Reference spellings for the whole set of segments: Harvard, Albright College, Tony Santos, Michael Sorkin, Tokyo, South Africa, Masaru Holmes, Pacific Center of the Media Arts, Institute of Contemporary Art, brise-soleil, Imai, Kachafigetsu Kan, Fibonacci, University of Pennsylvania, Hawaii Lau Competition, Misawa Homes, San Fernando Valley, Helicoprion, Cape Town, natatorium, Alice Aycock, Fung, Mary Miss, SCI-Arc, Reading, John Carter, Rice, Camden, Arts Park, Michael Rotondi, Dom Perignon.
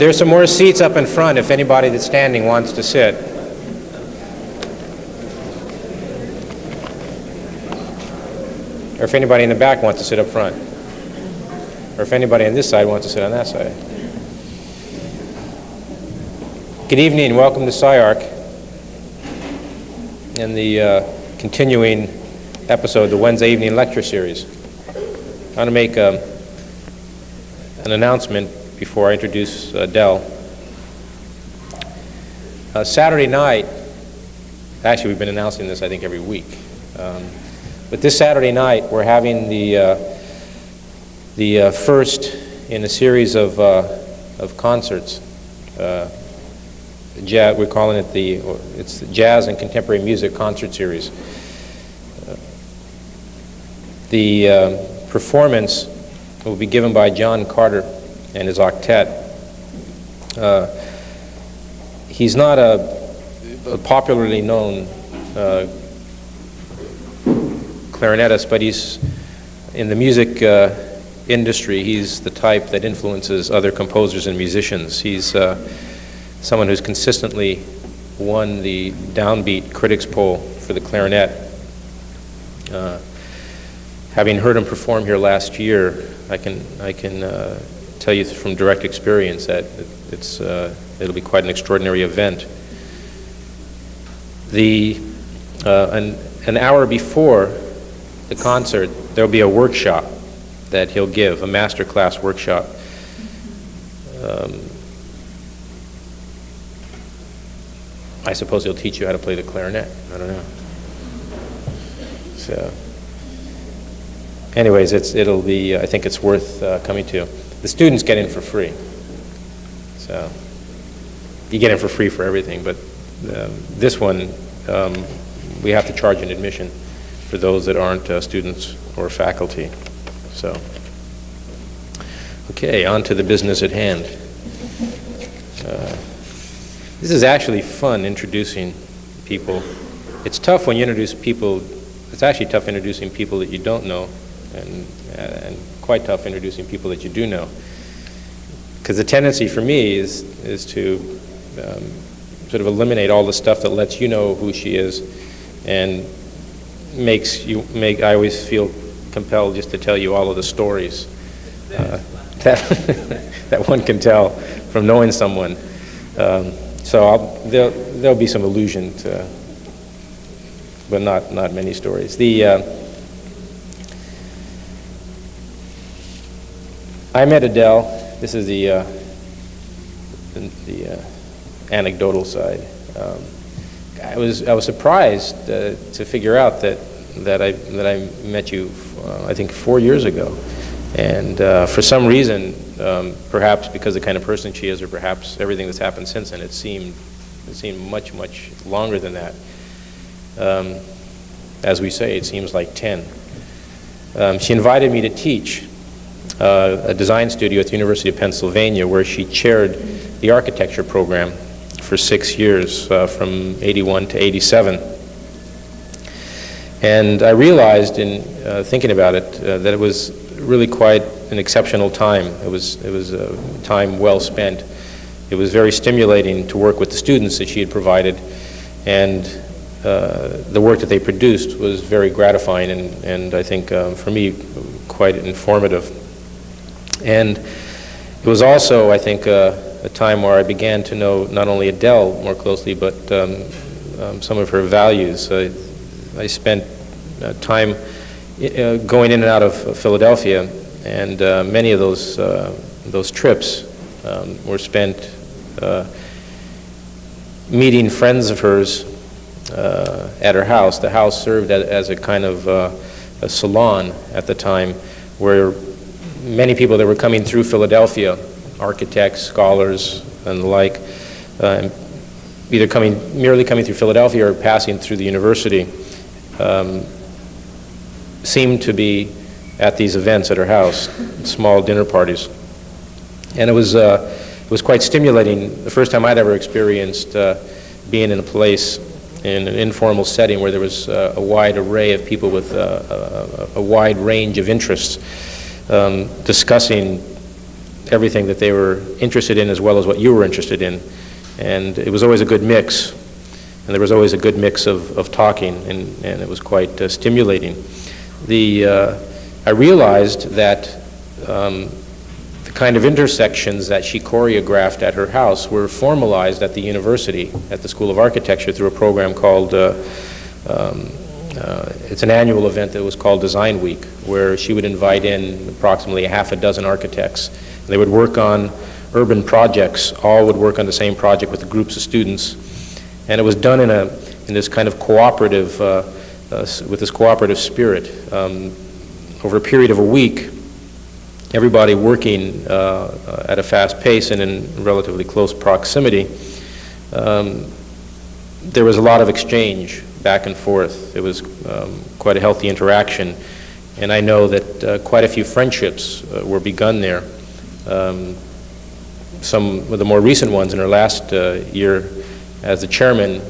There's some more seats up in front if anybody that's standing wants to sit. Or if anybody in the back wants to sit up front. Or if anybody on this side wants to sit on that side. Good evening and welcome to SCI-Arc and the continuing episode, the Wednesday evening lecture series. I want to make an announcement before I introduce Adèle. Saturday night, actually we've been announcing this I think every week, but this Saturday night we're having the first in a series of concerts. Jazz, we're calling it it's the Jazz and Contemporary Music Concert Series. The performance will be given by John Carter and his octet. He's not a popularly known clarinetist, but he's in the music industry. He's the type that influences other composers and musicians. He's someone who's consistently won the Downbeat Critics Poll for the clarinet. Having heard him perform here last year, I can tell you from direct experience that it'll be quite an extraordinary event. An hour before the concert, there'll be a workshop that he'll give, a master class workshop. I suppose he'll teach you how to play the clarinet. I don't know. So, anyways, it'll be. I think it's worth coming to. The students get in for free. So, you get in for free for everything, but this one we have to charge an admission for those that aren't students or faculty. So, okay, on to the business at hand. This is actually fun introducing people. It's tough when you introduce people. It's actually tough introducing people that you don't know, and quite tough introducing people that you do know. Because the tendency for me is to sort of eliminate all the stuff that lets you know who she is, and I always feel compelled just to tell you all of the stories that one can tell from knowing someone. So there'll be some allusion to, but not many stories. I met Adèle. This is the anecdotal side. I was surprised to figure out that I met you. I think 4 years ago, and for some reason. Perhaps because the kind of person she is, or perhaps everything that's happened since then, it seemed much longer than that. As we say, it seems like 10. She invited me to teach a design studio at the University of Pennsylvania, where she chaired the architecture program for 6 years, from 81 to 87. And I realized in thinking about it that it was really quite an exceptional time. It was a time well spent. It was very stimulating to work with the students that she had provided, and the work that they produced was very gratifying and I think for me quite informative. And it was also, I think, a time where I began to know not only Adèle more closely, but some of her values. I spent time going in and out of Philadelphia, and many of those trips were spent meeting friends of hers at her house. The house served as a kind of a salon at the time, where many people that were coming through Philadelphia, architects, scholars, and the like, either merely coming through Philadelphia or passing through the university, seemed to be at these events at her house, small dinner parties. And it was quite stimulating, the first time I'd ever experienced being in a place, in an informal setting where there was a wide array of people with a wide range of interests discussing everything that they were interested in as well as what you were interested in. And it was always a good mix. And there was always a good mix of talking, and it was quite stimulating. I realized that the kind of intersections that she choreographed at her house were formalized at the university, at the School of Architecture, through a program called, it's an annual event that was called Design Week, where she would invite in approximately half a dozen architects. They would work on urban projects, all would work on the same project with groups of students. And it was done in this kind of cooperative, with this cooperative spirit. Over a period of a week, everybody working at a fast pace and in relatively close proximity, there was a lot of exchange back and forth. It was quite a healthy interaction. And I know that quite a few friendships were begun there. Some of the more recent ones in her last year as the chairman,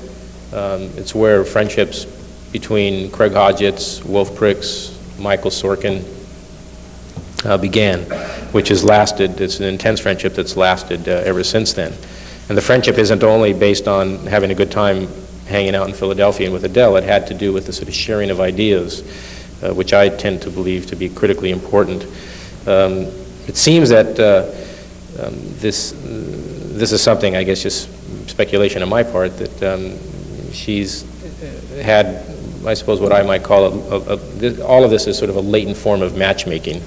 it's where friendships between Craig Hodgetts, Wolf Prix, Michael Sorkin began, which has lasted. It's an intense friendship that's lasted ever since then. And the friendship isn't only based on having a good time hanging out in Philadelphia and with Adele. It had to do with the sort of sharing of ideas, which I tend to believe to be critically important. It seems that this is something, I guess, just speculation on my part, that she's had, I suppose, what I might call all of this is sort of a latent form of matchmaking,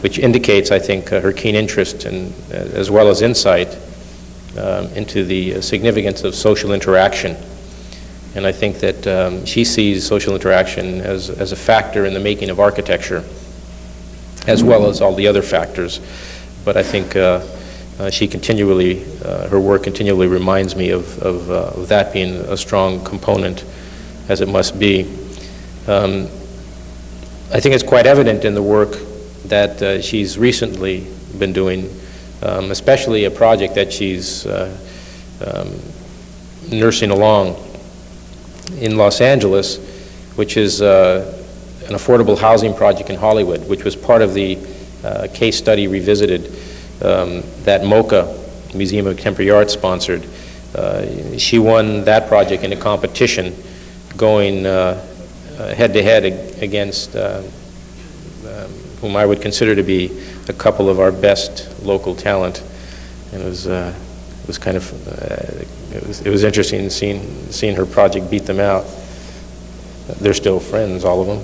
which indicates, I think, her keen interest and as well as insight into the significance of social interaction. And I think that she sees social interaction as a factor in the making of architecture, as well as all the other factors. But I think her work continually reminds me of that being a strong component, as it must be. I think it's quite evident in the work that she's recently been doing, especially a project that she's nursing along in Los Angeles, which is an affordable housing project in Hollywood, which was part of the case study revisited that MOCA, Museum of Contemporary Art, sponsored. She won that project in a competition, going head-to-head against whom I would consider to be a couple of our best local talent. And it was interesting seeing her project beat them out. They're still friends, all of them.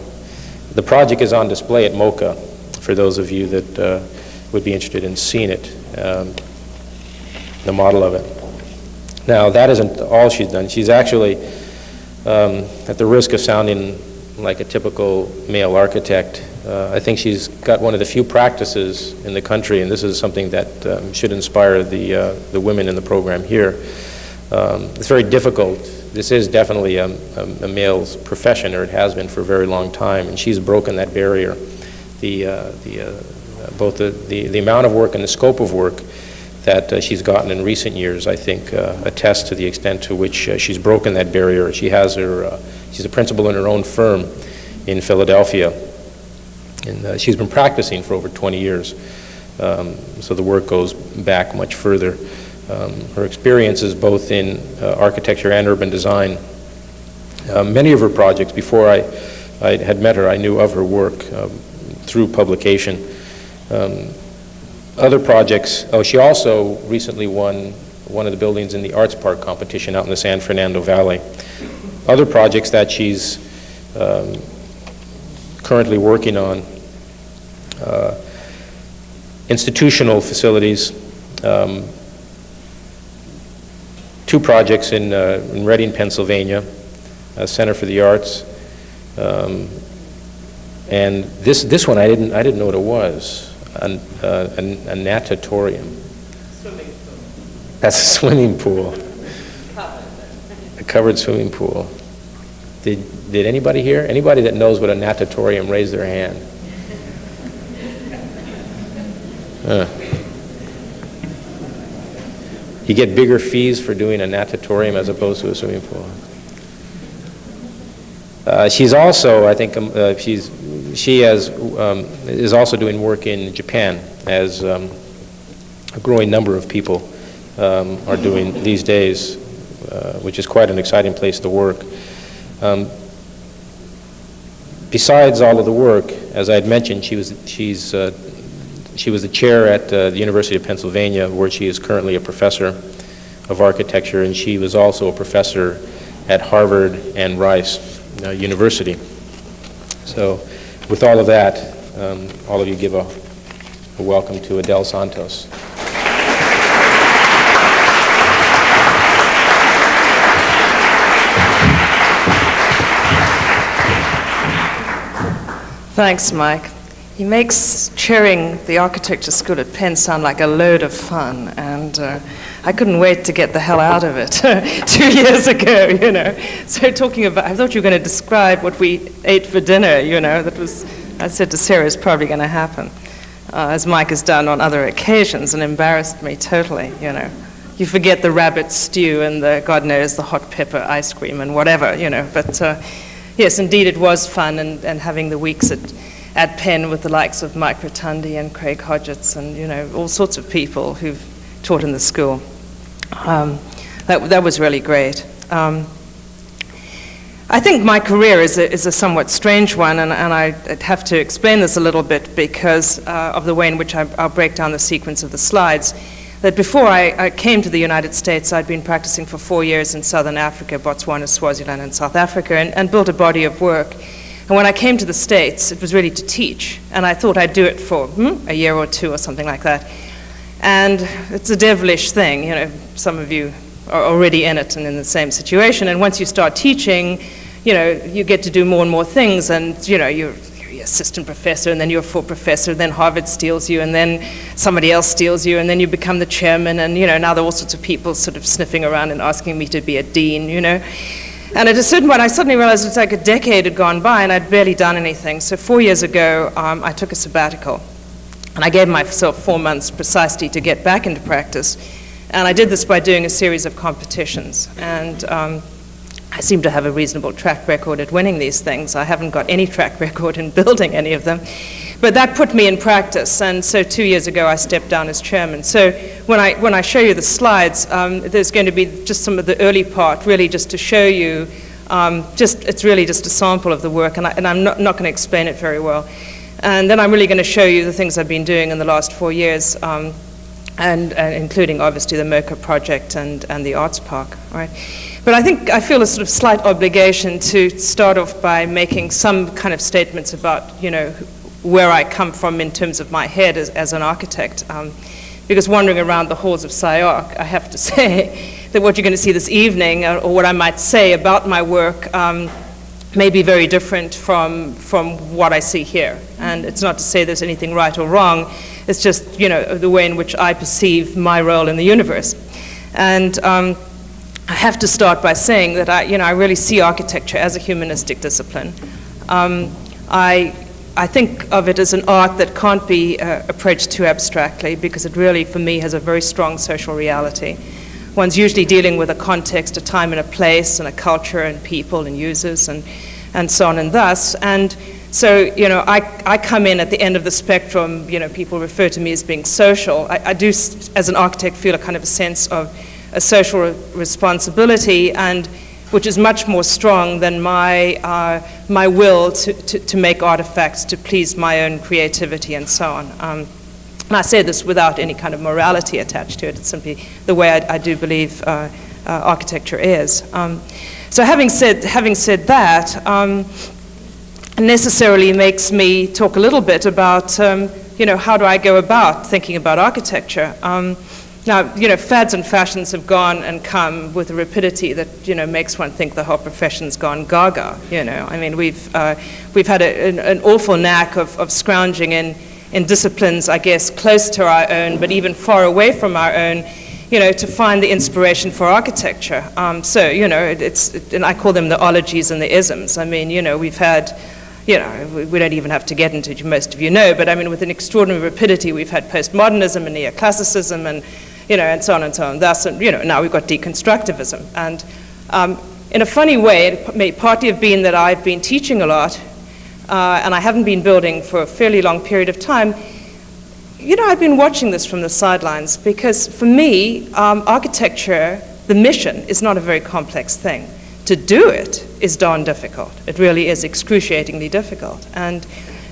The project is on display at MOCA, for those of you that would be interested in seeing it, the model of it. Now, that isn't all she's done. She's actually, at the risk of sounding like a typical male architect, I think she's got one of the few practices in the country, and this is something that should inspire the women in the program here. It's very difficult. This is definitely a male's profession, or it has been for a very long time, and she's broken that barrier. Both the amount of work and the scope of work that she's gotten in recent years, I think, attests to the extent to which she's broken that barrier. She has she's a principal in her own firm in Philadelphia, and she's been practicing for over 20 years, so the work goes back much further. Her experiences both in architecture and urban design, many of her projects, before I had met her, I knew of her work through publication. Other projects, she also recently won one of the buildings in the Arts Park competition out in the San Fernando Valley. Other projects that she's currently working on, institutional facilities, two projects in Reading, Pennsylvania, a Center for the Arts, and this one I didn't know what it was. A natatorium. That's a swimming pool. A covered swimming pool. Did anybody here? Anybody that knows what a natatorium, raise their hand. You get bigger fees for doing a natatorium as opposed to a swimming pool. She's also, I think, she's she is also doing work in Japan, as a growing number of people are doing these days, which is quite an exciting place to work. Besides all of the work, as I had mentioned, she was the chair at the University of Pennsylvania, where she is currently a professor of architecture, and she was also a professor at Harvard and Rice University. So with all of that, all of you give a welcome to Adèle Santos. Thanks, Mike. He makes chairing the architecture school at Penn sound like a load of fun, and I couldn't wait to get the hell out of it 2 years ago, you know. So talking about, I thought you were going to describe what we ate for dinner, you know. That was, I said to Sarah, it's probably going to happen, as Mike has done on other occasions, and embarrassed me totally, you know. You forget the rabbit stew and the, God knows, the hot pepper ice cream and whatever, you know, but yes, indeed it was fun, and having the weeks at Penn with the likes of Mike Rotondi and Craig Hodgetts and, you know, all sorts of people who've taught in the school. That was really great. I think my career is a somewhat strange one, and I'd have to explain this a little bit because of the way in which I'll break down the sequence of the slides. That before I came to the United States, I'd been practicing for 4 years in southern Africa, Botswana, Swaziland, and South Africa, and built a body of work. And when I came to the States, it was really to teach, and I thought I'd do it for a year or two or something like that. And it's a devilish thing, you know, some of you are already in it and in the same situation, and once you start teaching, you know, you get to do more and more things, and, you know, you're assistant professor, and then you're full professor, and then Harvard steals you, and then somebody else steals you, and then you become the chairman, and, you know, now there are all sorts of people sort of sniffing around and asking me to be a dean, you know. And at a certain point, I suddenly realized it's like a decade had gone by, and I'd barely done anything. So 4 years ago, I took a sabbatical, and I gave myself 4 months precisely to get back into practice. And I did this by doing a series of competitions, and I seem to have a reasonable track record at winning these things. I haven't got any track record in building any of them. But that put me in practice, and so 2 years ago I stepped down as chairman. So when I show you the slides, there's going to be just some of the early part, really just to show you, it's really just a sample of the work, and I'm not going to explain it very well. And then I'm really going to show you the things I've been doing in the last 4 years, and including obviously the MOCA project and the Arts Park, right? But I feel a sort of slight obligation to start off by making some kind of statements about, you know, where I come from in terms of my head as an architect. Because wandering around the halls of SCI-Arc, I have to say that what you're going to see this evening, or what I might say about my work, may be very different from what I see here. And it's not to say there's anything right or wrong. It's just, you know, the way in which I perceive my role in the universe. And I have to start by saying that I really see architecture as a humanistic discipline. I think of it as an art that can't be approached too abstractly, because it really, for me, has a very strong social reality. One's usually dealing with a context, a time and a place, and a culture and people and users and so on and thus. And so, you know, I come in at the end of the spectrum. You know, people refer to me as being social. I do, as an architect, feel a kind of a sense of a social responsibility, and which is much more strong than my will to make artifacts, to please my own creativity and so on. And I say this without any kind of morality attached to it. It's simply the way I do believe architecture is. So having said that, necessarily makes me talk a little bit about, you know, how do I go about thinking about architecture? Now, you know, fads and fashions have gone and come with a rapidity that, you know, makes one think the whole profession's gone gaga, you know. I mean, we've had an awful knack of scrounging in disciplines, I guess, close to our own, but even far away from our own, you know, to find the inspiration for architecture. So, you know, and I call them the ologies and the isms. I mean, you know, we've had, you know, we don't even have to get into it, most of you know, but I mean, with an extraordinary rapidity, we've had postmodernism and neoclassicism and, you know, and so on, thus, and, you know, now we've got deconstructivism. And in a funny way, it may partly have been that I've been teaching a lot, and I haven't been building for a fairly long period of time, you know, I've been watching this from the sidelines because for me, architecture, the mission is not a very complex thing. To do it is darn difficult. It really is excruciatingly difficult. And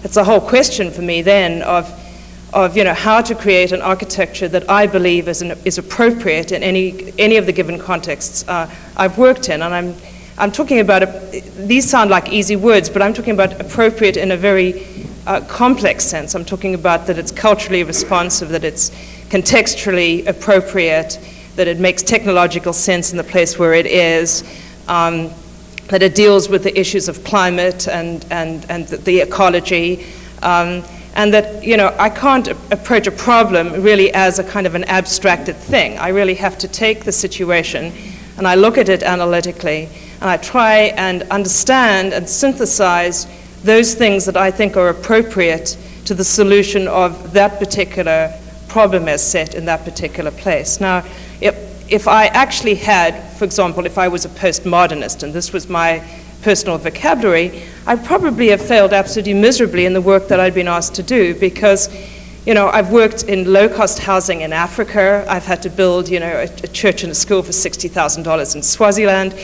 it's a whole question for me then of you know, how to create an architecture that I believe is appropriate in any of the given contexts I've worked in. And I'm talking about, these sound like easy words, but I'm talking about appropriate in a very complex sense. I'm talking about that it's culturally responsive, that it's contextually appropriate, that it makes technological sense in the place where it is, that it deals with the issues of climate and the ecology, and that, you know, I can't approach a problem really as a kind of an abstracted thing. I really have to take the situation and I look at it analytically and I try and understand and synthesize those things that I think are appropriate to the solution of that particular problem as set in that particular place. Now, if I actually had, for example, if I was a postmodernist and this was my personal vocabulary, I probably have failed absolutely miserably in the work that I'd been asked to do because, you know, I've worked in low-cost housing in Africa. I've had to build, you know, a church and a school for $60,000 in Swaziland.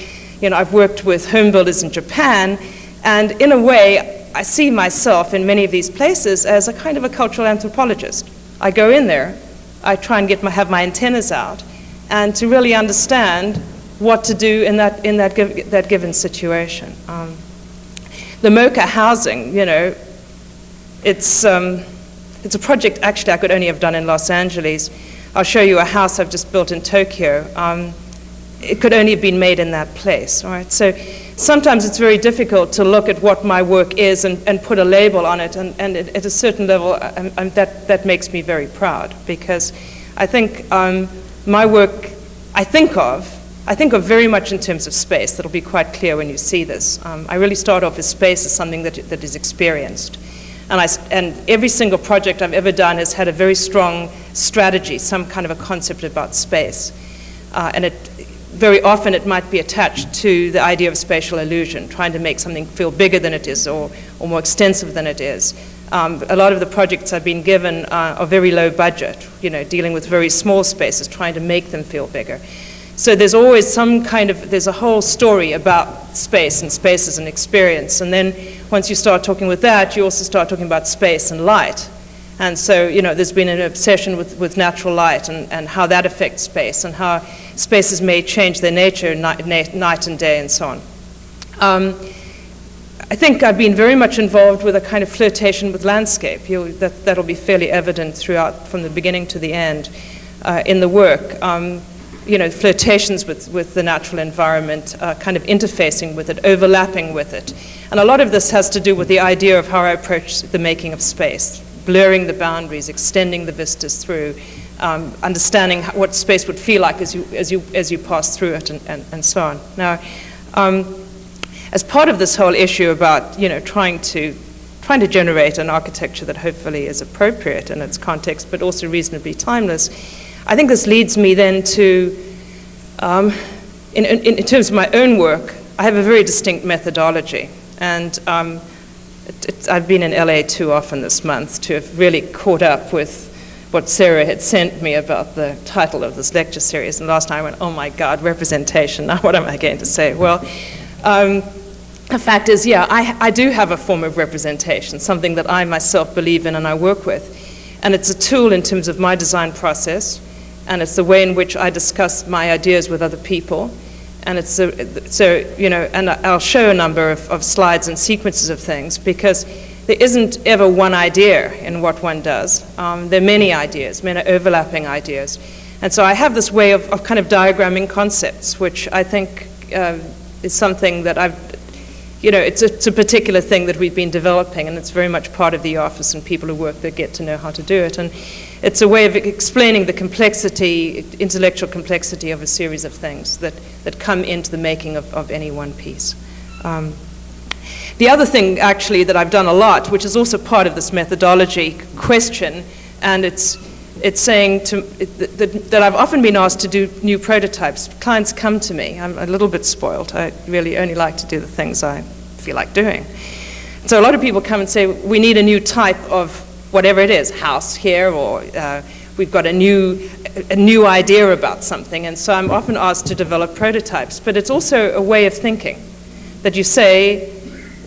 You know, I've worked with home builders in Japan, and in a way, I see myself in many of these places as a kind of a cultural anthropologist. I go in there, I try and have my antennas out, and to really understand what to do in that given situation. The MOCA housing, you know, it's a project actually I could only have done in Los Angeles. I'll show you a house I've just built in Tokyo. It could only have been made in that place, all right? So sometimes it's very difficult to look at what my work is and put a label on it, and at a certain level, that makes me very proud because I think my work, I think of very much in terms of space. That'll be quite clear when you see this. I really start off as space as something that is experienced. And every single project I've ever done has had a very strong strategy, some kind of a concept about space. And very often it might be attached to the idea of spatial illusion, trying to make something feel bigger than it is or more extensive than it is. A lot of the projects I've been given are very low budget, you know, dealing with very small spaces, trying to make them feel bigger. So there's always some kind of, there's a whole story about space and space as an experience. And then once you start talking with that, you also start talking about space and light. And so, you know, there's been an obsession with natural light and how that affects space and how spaces may change their nature night and day and so on. I think I've been very much involved with a kind of flirtation with landscape. That'll be fairly evident throughout, from the beginning to the end, in the work. You know, flirtations with the natural environment, kind of interfacing with it, overlapping with it. And a lot of this has to do with the idea of how I approach the making of space, blurring the boundaries, extending the vistas through, understanding what space would feel like as you pass through it and so on. Now, as part of this whole issue about, you know, trying to generate an architecture that hopefully is appropriate in its context, but also reasonably timeless, I think this leads me then to, in terms of my own work, I have a very distinct methodology. And I've been in LA too often this month to have really caught up with what Sarah had sent me about the title of this lecture series. And last night I went, oh my God, representation, now what am I going to say? Well, the fact is, yeah, I do have a form of representation, something that I myself believe in and I work with. And it's a tool in terms of my design process, and it's the way in which I discuss my ideas with other people. And it's you know, and I'll show a number of slides and sequences of things because there isn't ever one idea in what one does. There are many ideas, many overlapping ideas. And so I have this way of kind of diagramming concepts, which I think is something that you know, it's a particular thing that we've been developing, and it's very much part of the office and people who work there get to know how to do it. And it's a way of explaining the complexity, intellectual complexity of a series of things that come into the making of any one piece. The other thing, actually, that I've done a lot, which is also part of this methodology question, and it's saying that I've often been asked to do new prototypes. Clients come to me. I'm a little bit spoiled. I really only like to do the things I feel like doing. So a lot of people come and say, we need a new type of whatever it is, house here, or we've got a new idea about something. And so I'm often asked to develop prototypes. But it's also a way of thinking that you say,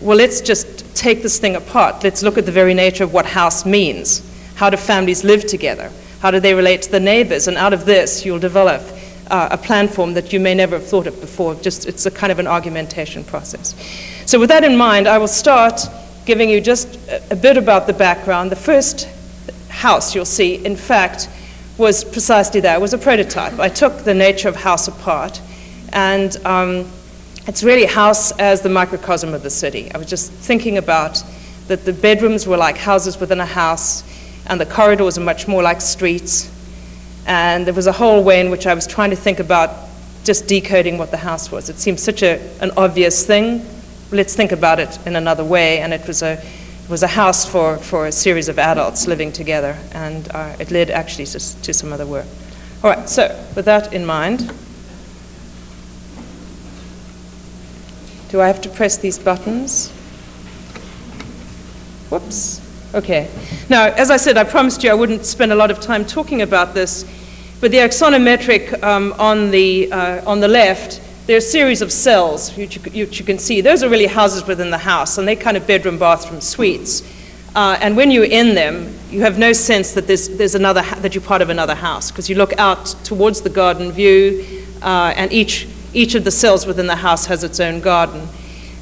well, let's just take this thing apart. Let's look at the very nature of what house means. How do families live together? How do they relate to the neighbors? And out of this, you'll develop a plan form that you may never have thought of before. Just, it's a kind of an argumentation process. So with that in mind, I will start giving you just a bit about the background. The first house you'll see, in fact, was precisely that. It was a prototype. I took the nature of house apart, and it's really house as the microcosm of the city. I was just thinking about that the bedrooms were like houses within a house, and the corridors are much more like streets. And there was a whole way in which I was trying to think about just decoding what the house was. It seemed such an obvious thing. Let's think about it in another way. And it was a house for a series of adults living together. And it led actually to some other work. All right, so with that in mind, do I have to press these buttons? Whoops. Okay. Now, as I said, I promised you I wouldn't spend a lot of time talking about this, but the axonometric on the left, there are a series of cells which you can see. Those are really houses within the house, and they're kind of bedroom, bathroom, suites. And when you're in them, you have no sense that there's another that you're part of another house, because you look out towards the garden view, and each of the cells within the house has its own garden.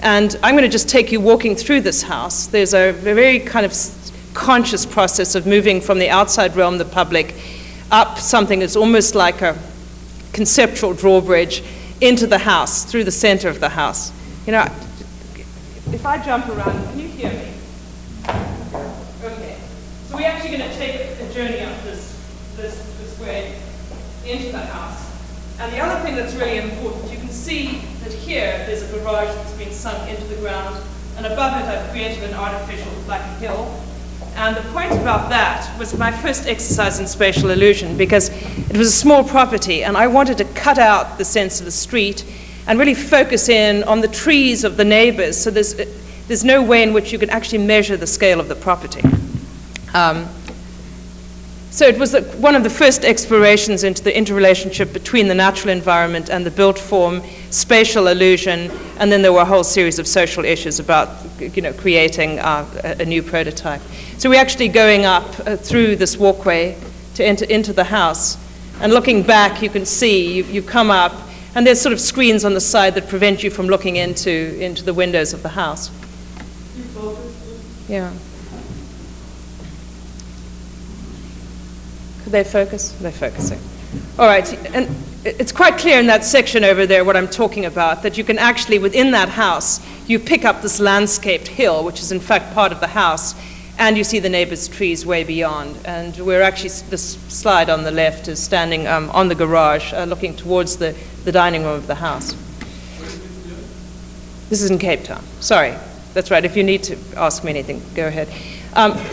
And I'm going to just take you walking through this house. There's a very kind of conscious process of moving from the outside realm, the public, up something that's almost like a conceptual drawbridge into the house, through the center of the house. You know, if I jump around, can you hear me? Okay. So we're actually going to take a journey up this way into the house. And the other thing that's really important, you can see that here there's a garage that's been sunk into the ground, and above it I've created an artificial, like a hill. And the point about that was my first exercise in spatial illusion, because it was a small property and I wanted to cut out the sense of the street and really focus in on the trees of the neighbors, so there's no way in which you can actually measure the scale of the property. So it was one of the first explorations into the interrelationship between the natural environment and the built form, spatial illusion, and then there were a whole series of social issues about, you know, creating a new prototype. So we're actually going up through this walkway to enter into the house, and looking back you can see you come up, and there's sort of screens on the side that prevent you from looking into the windows of the house. Yeah. They focus? They're focusing. All right, and it's quite clear in that section over there what I'm talking about, that you can actually, within that house, you pick up this landscaped hill, which is in fact part of the house, and you see the neighbor's trees way beyond. And we're actually, this slide on the left is standing on the garage, looking towards the dining room of the house. This is in Cape Town. Sorry, that's right. If you need to ask me anything, go ahead.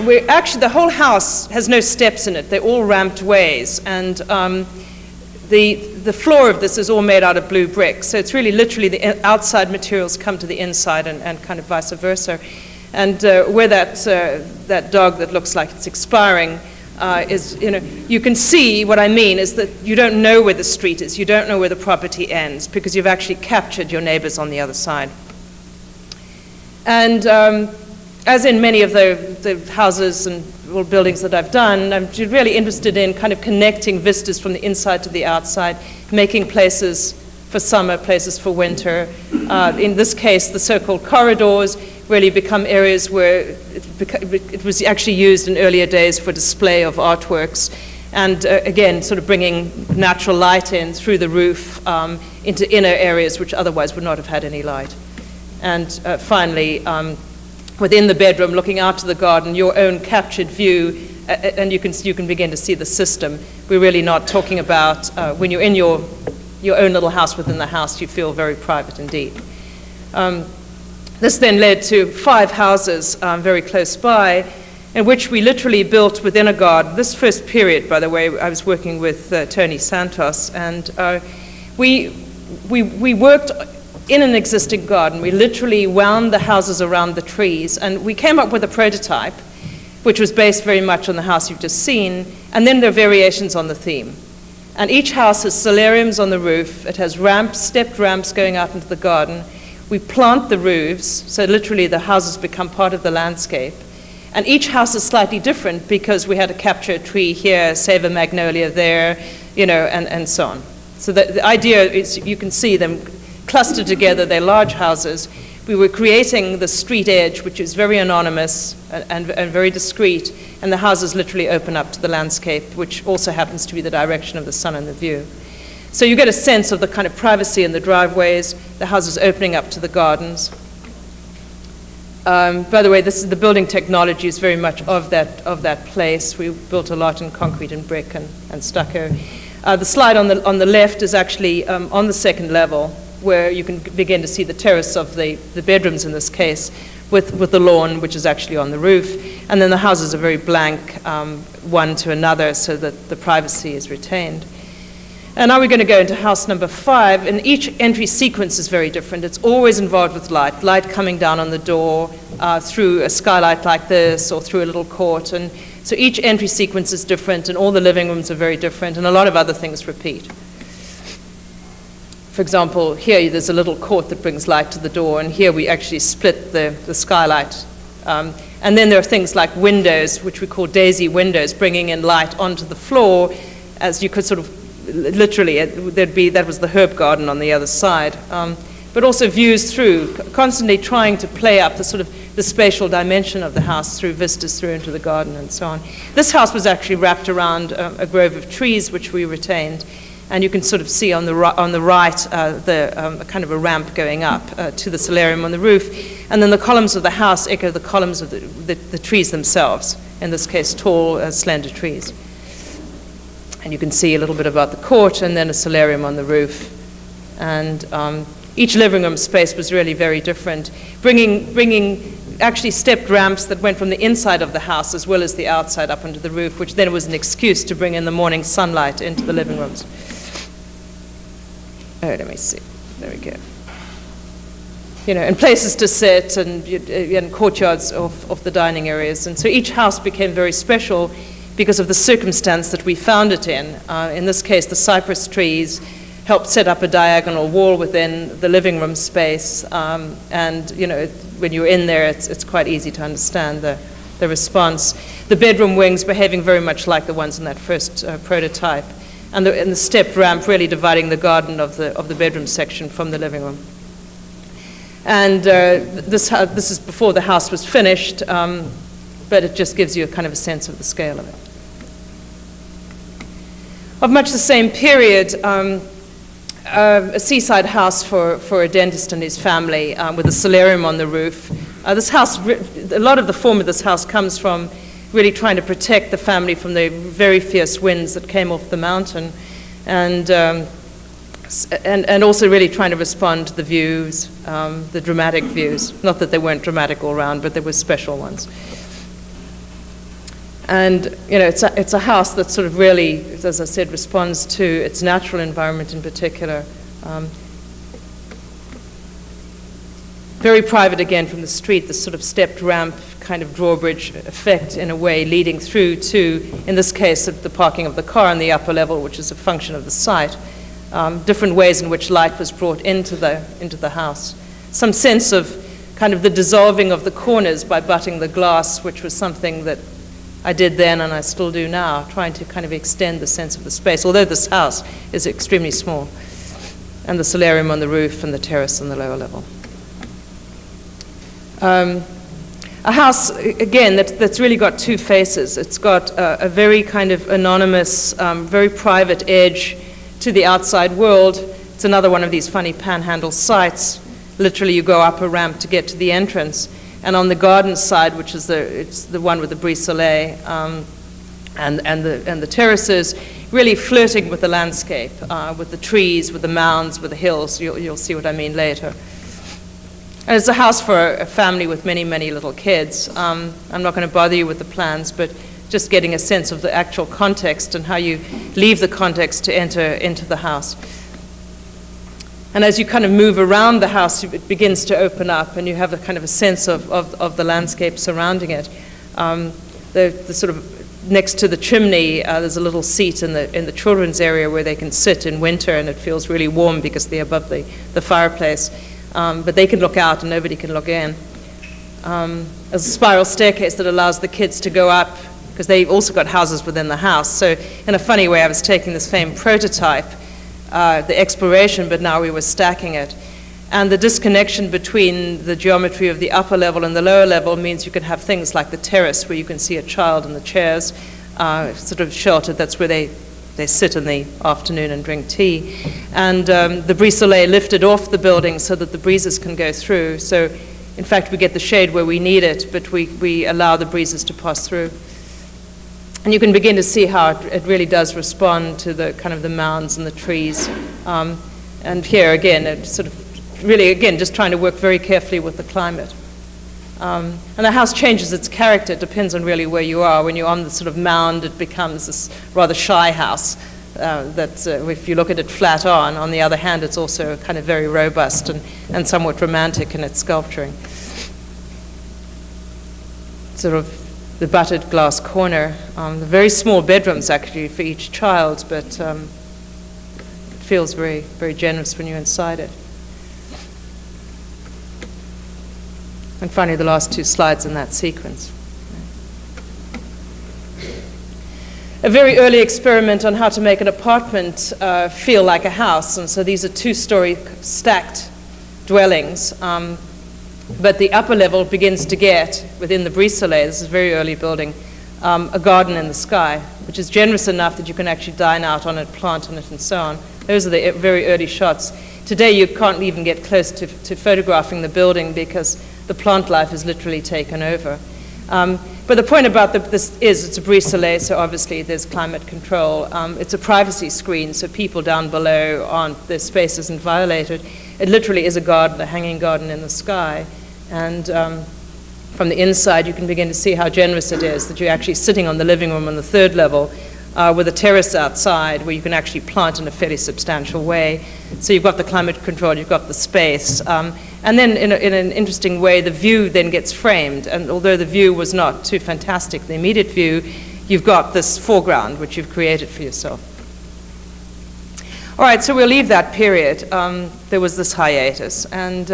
We're actually, the whole house has no steps in it. They're all ramped ways, and the floor of this is all made out of blue brick. So it's really literally the outside materials come to the inside, and kind of vice versa. And where that dog that looks like it's expiring is, you know, you can see what I mean is that you don't know where the street is. You don't know where the property ends, because you've actually captured your neighbors on the other side. And as in many of the houses and buildings that I've done, I'm really interested in kind of connecting vistas from the inside to the outside, making places for summer, places for winter. In this case, the so-called corridors really become areas where it was actually used in earlier days for display of artworks. And again, sort of bringing natural light in through the roof into inner areas which otherwise would not have had any light. And finally, within the bedroom, looking out to the garden, your own captured view, and you can begin to see the system. We're really not talking about, when you're in your own little house within the house, you feel very private indeed. This then led to 5 houses very close by, in which we literally built within a garden. This first period, by the way, I was working with Tony Santos, and we worked in an existing garden. We literally wound the houses around the trees, and we came up with a prototype which was based very much on the house you've just seen, and then there are variations on the theme. And each house has solariums on the roof. It has ramps, stepped ramps going out into the garden. We plant the roofs, so literally the houses become part of the landscape. And each house is slightly different because we had to capture a tree here, save a magnolia there, you know, and so on. So the idea is you can see them clustered together. They're large houses. We were creating the street edge, which is very anonymous and very discreet, and the houses literally open up to the landscape, which also happens to be the direction of the sun and the view. So you get a sense of the kind of privacy in the driveways, the houses opening up to the gardens. By the way, the building technology is very much of that place. We built a lot in concrete and brick and stucco. The slide on the left is actually on the second level, where you can begin to see the terrace of the bedrooms in this case, with the lawn, which is actually on the roof. And then the houses are very blank, one to another, so that the privacy is retained. And now we're going to go into house number 5, and each entry sequence is very different. It's always involved with light coming down on the door, through a skylight like this, or through a little court. And so each entry sequence is different, and all the living rooms are very different, and a lot of other things repeat. For example, here there's a little court that brings light to the door, and here we actually split the skylight. And then there are things like windows, which we call daisy windows, bringing in light onto the floor, as you could sort of literally, that was the herb garden on the other side. But also views through, constantly trying to play up the sort of the spatial dimension of the house through vistas through into the garden and so on. This house was actually wrapped around a grove of trees, which we retained. And you can sort of see on the right kind of a ramp going up to the solarium on the roof. And then the columns of the house echo the columns of the trees themselves, in this case tall, slender trees. And you can see a little bit about the court and then a solarium on the roof. And each living room space was really very different, bringing actually stepped ramps that went from the inside of the house as well as the outside up onto the roof, which then was an excuse to bring in the morning sunlight into the living rooms. Oh, let me see. There we go. You know, and places to sit and courtyards off the dining areas. And so each house became very special because of the circumstance that we found it in. In this case, the cypress trees helped set up a diagonal wall within the living room space. And, you know, when you're in there, it's quite easy to understand the response. The bedroom wings behaving very much like the ones in that first prototype. And the stepped ramp really dividing the garden of the bedroom section from the living room. And this is before the house was finished, but it just gives you a kind of a sense of the scale of it. Of much the same period, a seaside house for a dentist and his family with a solarium on the roof. This house, a lot of the form of this house comes from really trying to protect the family from the very fierce winds that came off the mountain, and also really trying to respond to the views, the dramatic views. Not that they weren't dramatic all around, but there were special ones. And you know, it's a house that sort of really, as I said, responds to its natural environment in particular. Very private again from the street, this sort of stepped ramp kind of drawbridge effect in a way leading through to, in this case, the parking of the car on the upper level, which is a function of the site. Different ways in which light was brought into the house. Some sense of kind of the dissolving of the corners by butting the glass, which was something that I did then and I still do now, trying to kind of extend the sense of the space, although this house is extremely small. And the solarium on the roof and the terrace on the lower level. A house, again, that's really got two faces. It's got a very kind of anonymous, very private edge to the outside world. It's another one of these funny panhandle sites. Literally, you go up a ramp to get to the entrance. And on the garden side, which is the one with the brise-soleil and the terraces, really flirting with the landscape, with the trees, with the mounds, with the hills. You'll see what I mean later. And it's a house for a family with many, many little kids. I'm not going to bother you with the plans, but just getting a sense of the actual context and how you leave the context to enter into the house. And as you kind of move around the house, it begins to open up, and you have a kind of a sense of the landscape surrounding it. The sort of next to the chimney, there's a little seat in the children's area where they can sit in winter, and it feels really warm because they're above the fireplace. But they can look out, and nobody can look in. There's a spiral staircase that allows the kids to go up, because they've also got houses within the house. So in a funny way, I was taking this famed prototype, the exploration, but now we were stacking it. And the disconnection between the geometry of the upper level and the lower level means you can have things like the terrace, where you can see a child in the chairs, sort of sheltered. That's where they sit in the afternoon and drink tea. And the brise-soleil lifted off the building so that the breezes can go through. So in fact, we get the shade where we need it, but we allow the breezes to pass through. And you can begin to see how it really does respond to the kind of the mounds and the trees. And here again, it's sort of really, again, just trying to work very carefully with the climate. And the house changes its character. It depends on really where you are. When you're on the sort of mound, it becomes this rather shy house. That's, if you look at it flat on the other hand, it's also kind of very robust and somewhat romantic in its sculpturing. Sort of the buttered glass corner, the very small bedrooms actually for each child, but it feels very, very generous when you're inside it. And finally, the last two slides in that sequence. A very early experiment on how to make an apartment feel like a house, and so these are two-story stacked dwellings. But the upper level begins to get, within the brise-soleil, this is a very early building, a garden in the sky, which is generous enough that you can actually dine out on it, plant on it, and so on. Those are the very early shots. Today you can't even get close to photographing the building because the plant life is literally taken over. But the point about this is it's a brise-soleil, so obviously there's climate control. It's a privacy screen, so people down below their space isn't violated. It literally is a garden, a hanging garden in the sky. And from the inside, you can begin to see how generous it is that you're actually sitting on the living room on the third level with a terrace outside where you can actually plant in a fairly substantial way. So you've got the climate control, you've got the space. And then in an interesting way, the view then gets framed. And although the view was not too fantastic, the immediate view, you've got this foreground which you've created for yourself. All right, so we'll leave that period. There was this hiatus, and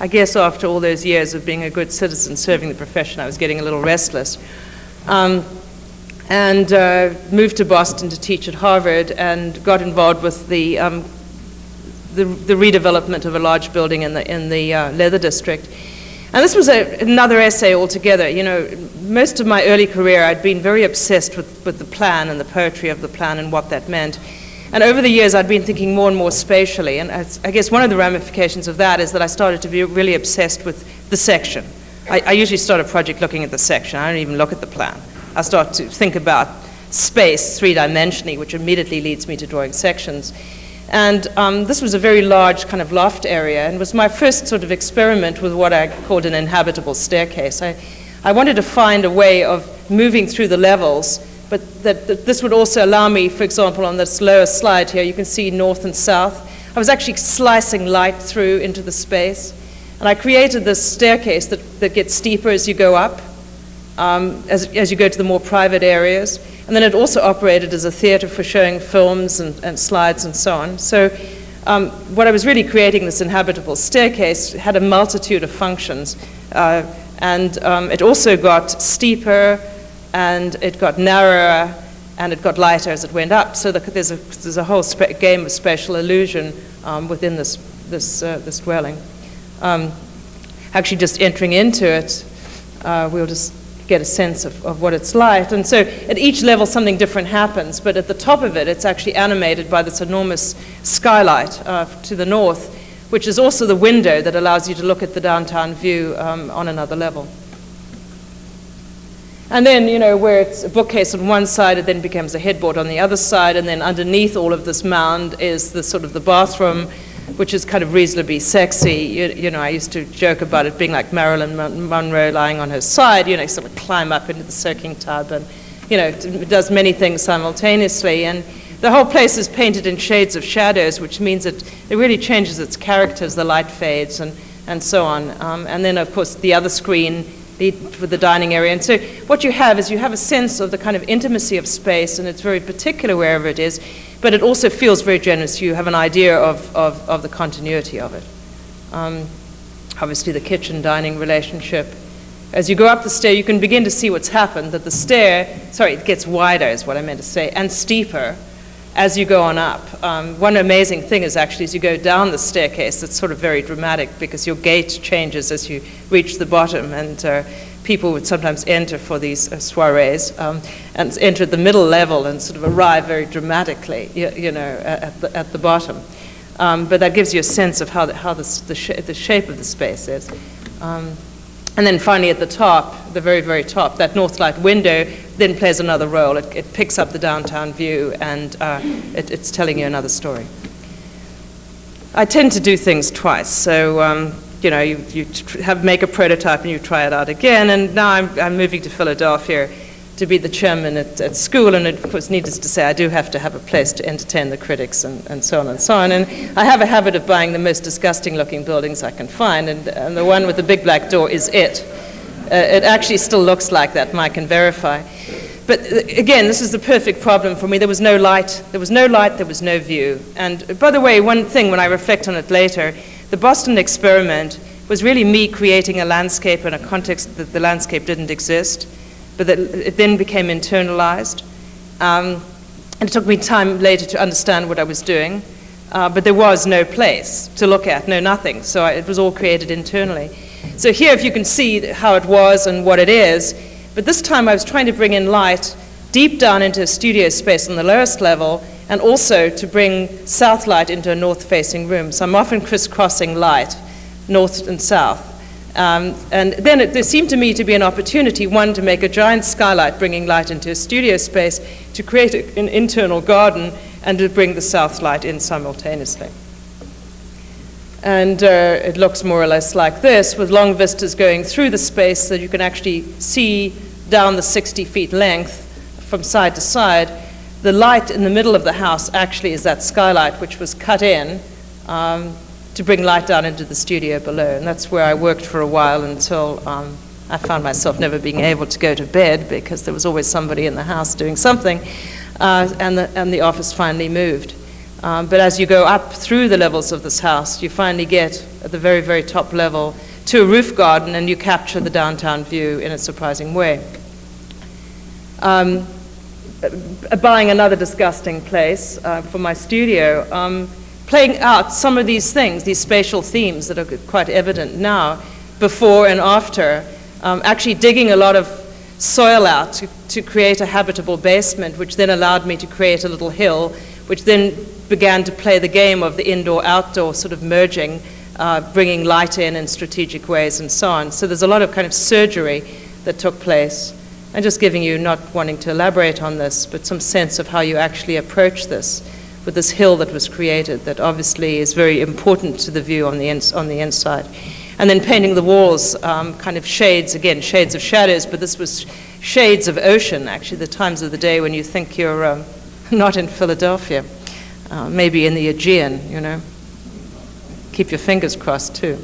I guess after all those years of being a good citizen serving the profession, I was getting a little restless. And moved to Boston to teach at Harvard, and got involved with the redevelopment of a large building in the Leather District. And this was another essay altogether. You know, most of my early career, I'd been very obsessed with the plan and the poetry of the plan and what that meant. And over the years, I'd been thinking more and more spatially, and I guess one of the ramifications of that is that I started to be really obsessed with the section. I usually start a project looking at the section. I don't even look at the plan. I start to think about space three-dimensionally, which immediately leads me to drawing sections. And this was a very large kind of loft area, and was my first sort of experiment with what I called an inhabitable staircase. I wanted to find a way of moving through the levels, but that this would also allow me, for example, on this lower slide here, you can see north and south. I was actually slicing light through into the space, and I created this staircase that gets steeper as you go up, as you go to the more private areas, and then it also operated as a theater for showing films and slides and so on. So what I was really creating, this inhabitable staircase, had a multitude of functions, and it also got steeper, and it got narrower, and it got lighter as it went up. So there's a whole game of spatial illusion within this dwelling. Actually, just entering into it, we'll just get a sense of what it's like. And so at each level, something different happens. But at the top of it, it's actually animated by this enormous skylight to the north, which is also the window that allows you to look at the downtown view on another level. And then, you know, where it's a bookcase on one side, it then becomes a headboard on the other side, and then underneath all of this mound is the sort of the bathroom, which is kind of reasonably sexy. You know, I used to joke about it being like Marilyn Monroe lying on her side, you know, sort of climb up into the soaking tub, and, you know, it does many things simultaneously. And The whole place is painted in shades of shadows, which means it really changes its character as the light fades and so on. And then, of course, the other screen with the dining area. And so what you have is you have a sense of the kind of intimacy of space, and it's very particular wherever it is, but it also feels very generous. You have an idea of the continuity of it. Obviously, the kitchen-dining relationship. As you go up the stair, you can begin to see what's happened, that the stair, sorry, it gets wider is what I meant to say, and steeper as you go on up. One amazing thing is actually as you go down the staircase, it's sort of very dramatic because your gait changes as you reach the bottom, and people would sometimes enter for these soirees and enter at the middle level and sort of arrive very dramatically, you know, at the bottom. But that gives you a sense of how the shape of the space is. And then finally at the top, the very, very top, that north light window then plays another role. It picks up the downtown view, and it's telling you another story. I tend to do things twice. So, you know, you make a prototype and you try it out again. And now I'm moving to Philadelphia to be the chairman at school. And of course, needless to say, I do have to have a place to entertain the critics and so on and so on. And I have a habit of buying the most disgusting looking buildings I can find. And the one with the big black door is it. It actually still looks like that, Mike can verify. But again, this is the perfect problem for me. There was no light. There was no light. There was no view. And by the way, one thing when I reflect on it later, the Boston experiment was really me creating a landscape in a context that the landscape didn't exist, but that it then became internalized. And it took me time later to understand what I was doing. But there was no place to look at, no nothing. So it was all created internally. So here, if you can see how it was and what it is, but this time I was trying to bring in light deep down into a studio space on the lowest level, and also to bring south light into a north-facing room. So I'm often crisscrossing light, north and south. And then there seemed to me to be an opportunity, one, to make a giant skylight bringing light into a studio space, to create an internal garden, and to bring the south light in simultaneously. And it looks more or less like this, with long vistas going through the space so you can actually see down the 60 feet length from side to side. The light in the middle of the house actually is that skylight, which was cut in to bring light down into the studio below. And that's where I worked for a while until I found myself never being able to go to bed because there was always somebody in the house doing something. And the office finally moved. But as you go up through the levels of this house, you finally get, at the very, very top level, to a roof garden, and you capture the downtown view in a surprising way. Buying another disgusting place for my studio, playing out some of these things, these spatial themes that are quite evident now, before and after, actually digging a lot of soil out to create a habitable basement, which then allowed me to create a little hill, which then began to play the game of the indoor-outdoor sort of merging, bringing light in strategic ways and so on. So there's a lot of kind of surgery that took place. I'm just giving you, not wanting to elaborate on this, but some sense of how you actually approach this with this hill that was created that obviously is very important to the view on the inside. And then painting the walls, kind of shades, again, shades of shadows, but this was shades of ocean, actually, the times of the day when you think you're not in Philadelphia, maybe in the Aegean, you know. Keep your fingers crossed, too.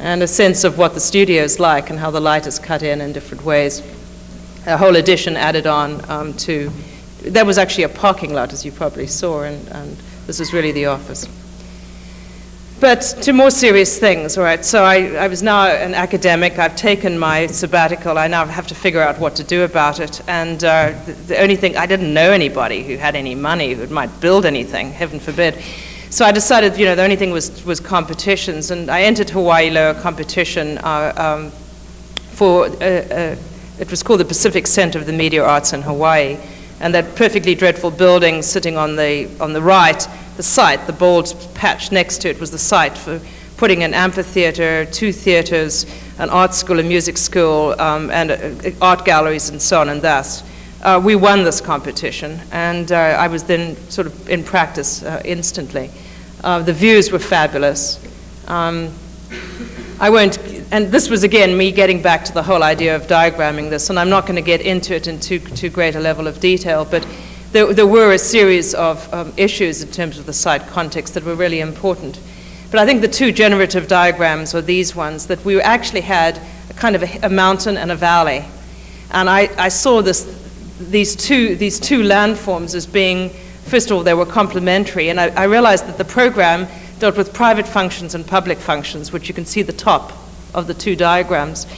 And a sense of what the studio is like and how the light is cut in different ways. A whole addition added on to, that was actually a parking lot, as you probably saw, and this is really the office. But to more serious things, all right, so I was now an academic. I've taken my sabbatical. I now have to figure out what to do about it. And the only thing, I didn't know anybody who had any money, who might build anything, heaven forbid. So I decided, you know, the only thing was competitions. And I entered Hawaii Lau Competition it was called the Pacific Center of the Media Arts in Hawaii. And that perfectly dreadful building sitting on the right, the site, the bold patch next to it, was the site for putting an amphitheater, 2 theaters, an art school, a music school, and art galleries and so on, and thus. We won this competition, and I was then sort of in practice instantly. The views were fabulous. And this was again me getting back to the whole idea of diagramming this, and I'm not going to get into it in too great a level of detail, but there were a series of issues in terms of the site context that were really important. But I think the two generative diagrams were these ones, that we actually had a kind of a mountain and a valley. And I saw these two landforms as being, first of all, they were complementary. And I realized that the program dealt with private functions and public functions, which you can see the top of the two diagrams.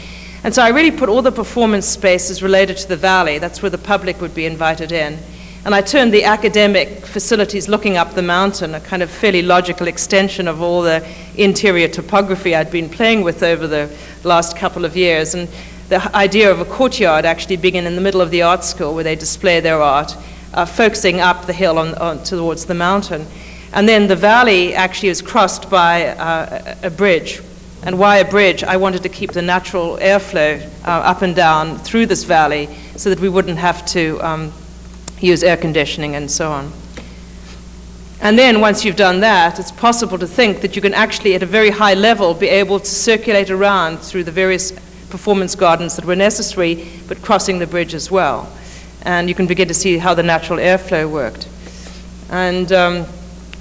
And so I really put all the performance spaces related to the valley. That's where the public would be invited in. And I turned the academic facilities looking up the mountain, a kind of fairly logical extension of all the interior topography I'd been playing with over the last couple of years. And the idea of a courtyard actually being in the middle of the art school where they display their art, focusing up the hill on towards the mountain. And then the valley actually is crossed by a bridge. And why a bridge? I wanted to keep the natural airflow up and down through this valley so that we wouldn't have to use air conditioning and so on. And then once you've done that, it's possible to think that you can actually at a very high level be able to circulate around through the various performance gardens that were necessary, but crossing the bridge as well. And you can begin to see how the natural airflow worked. And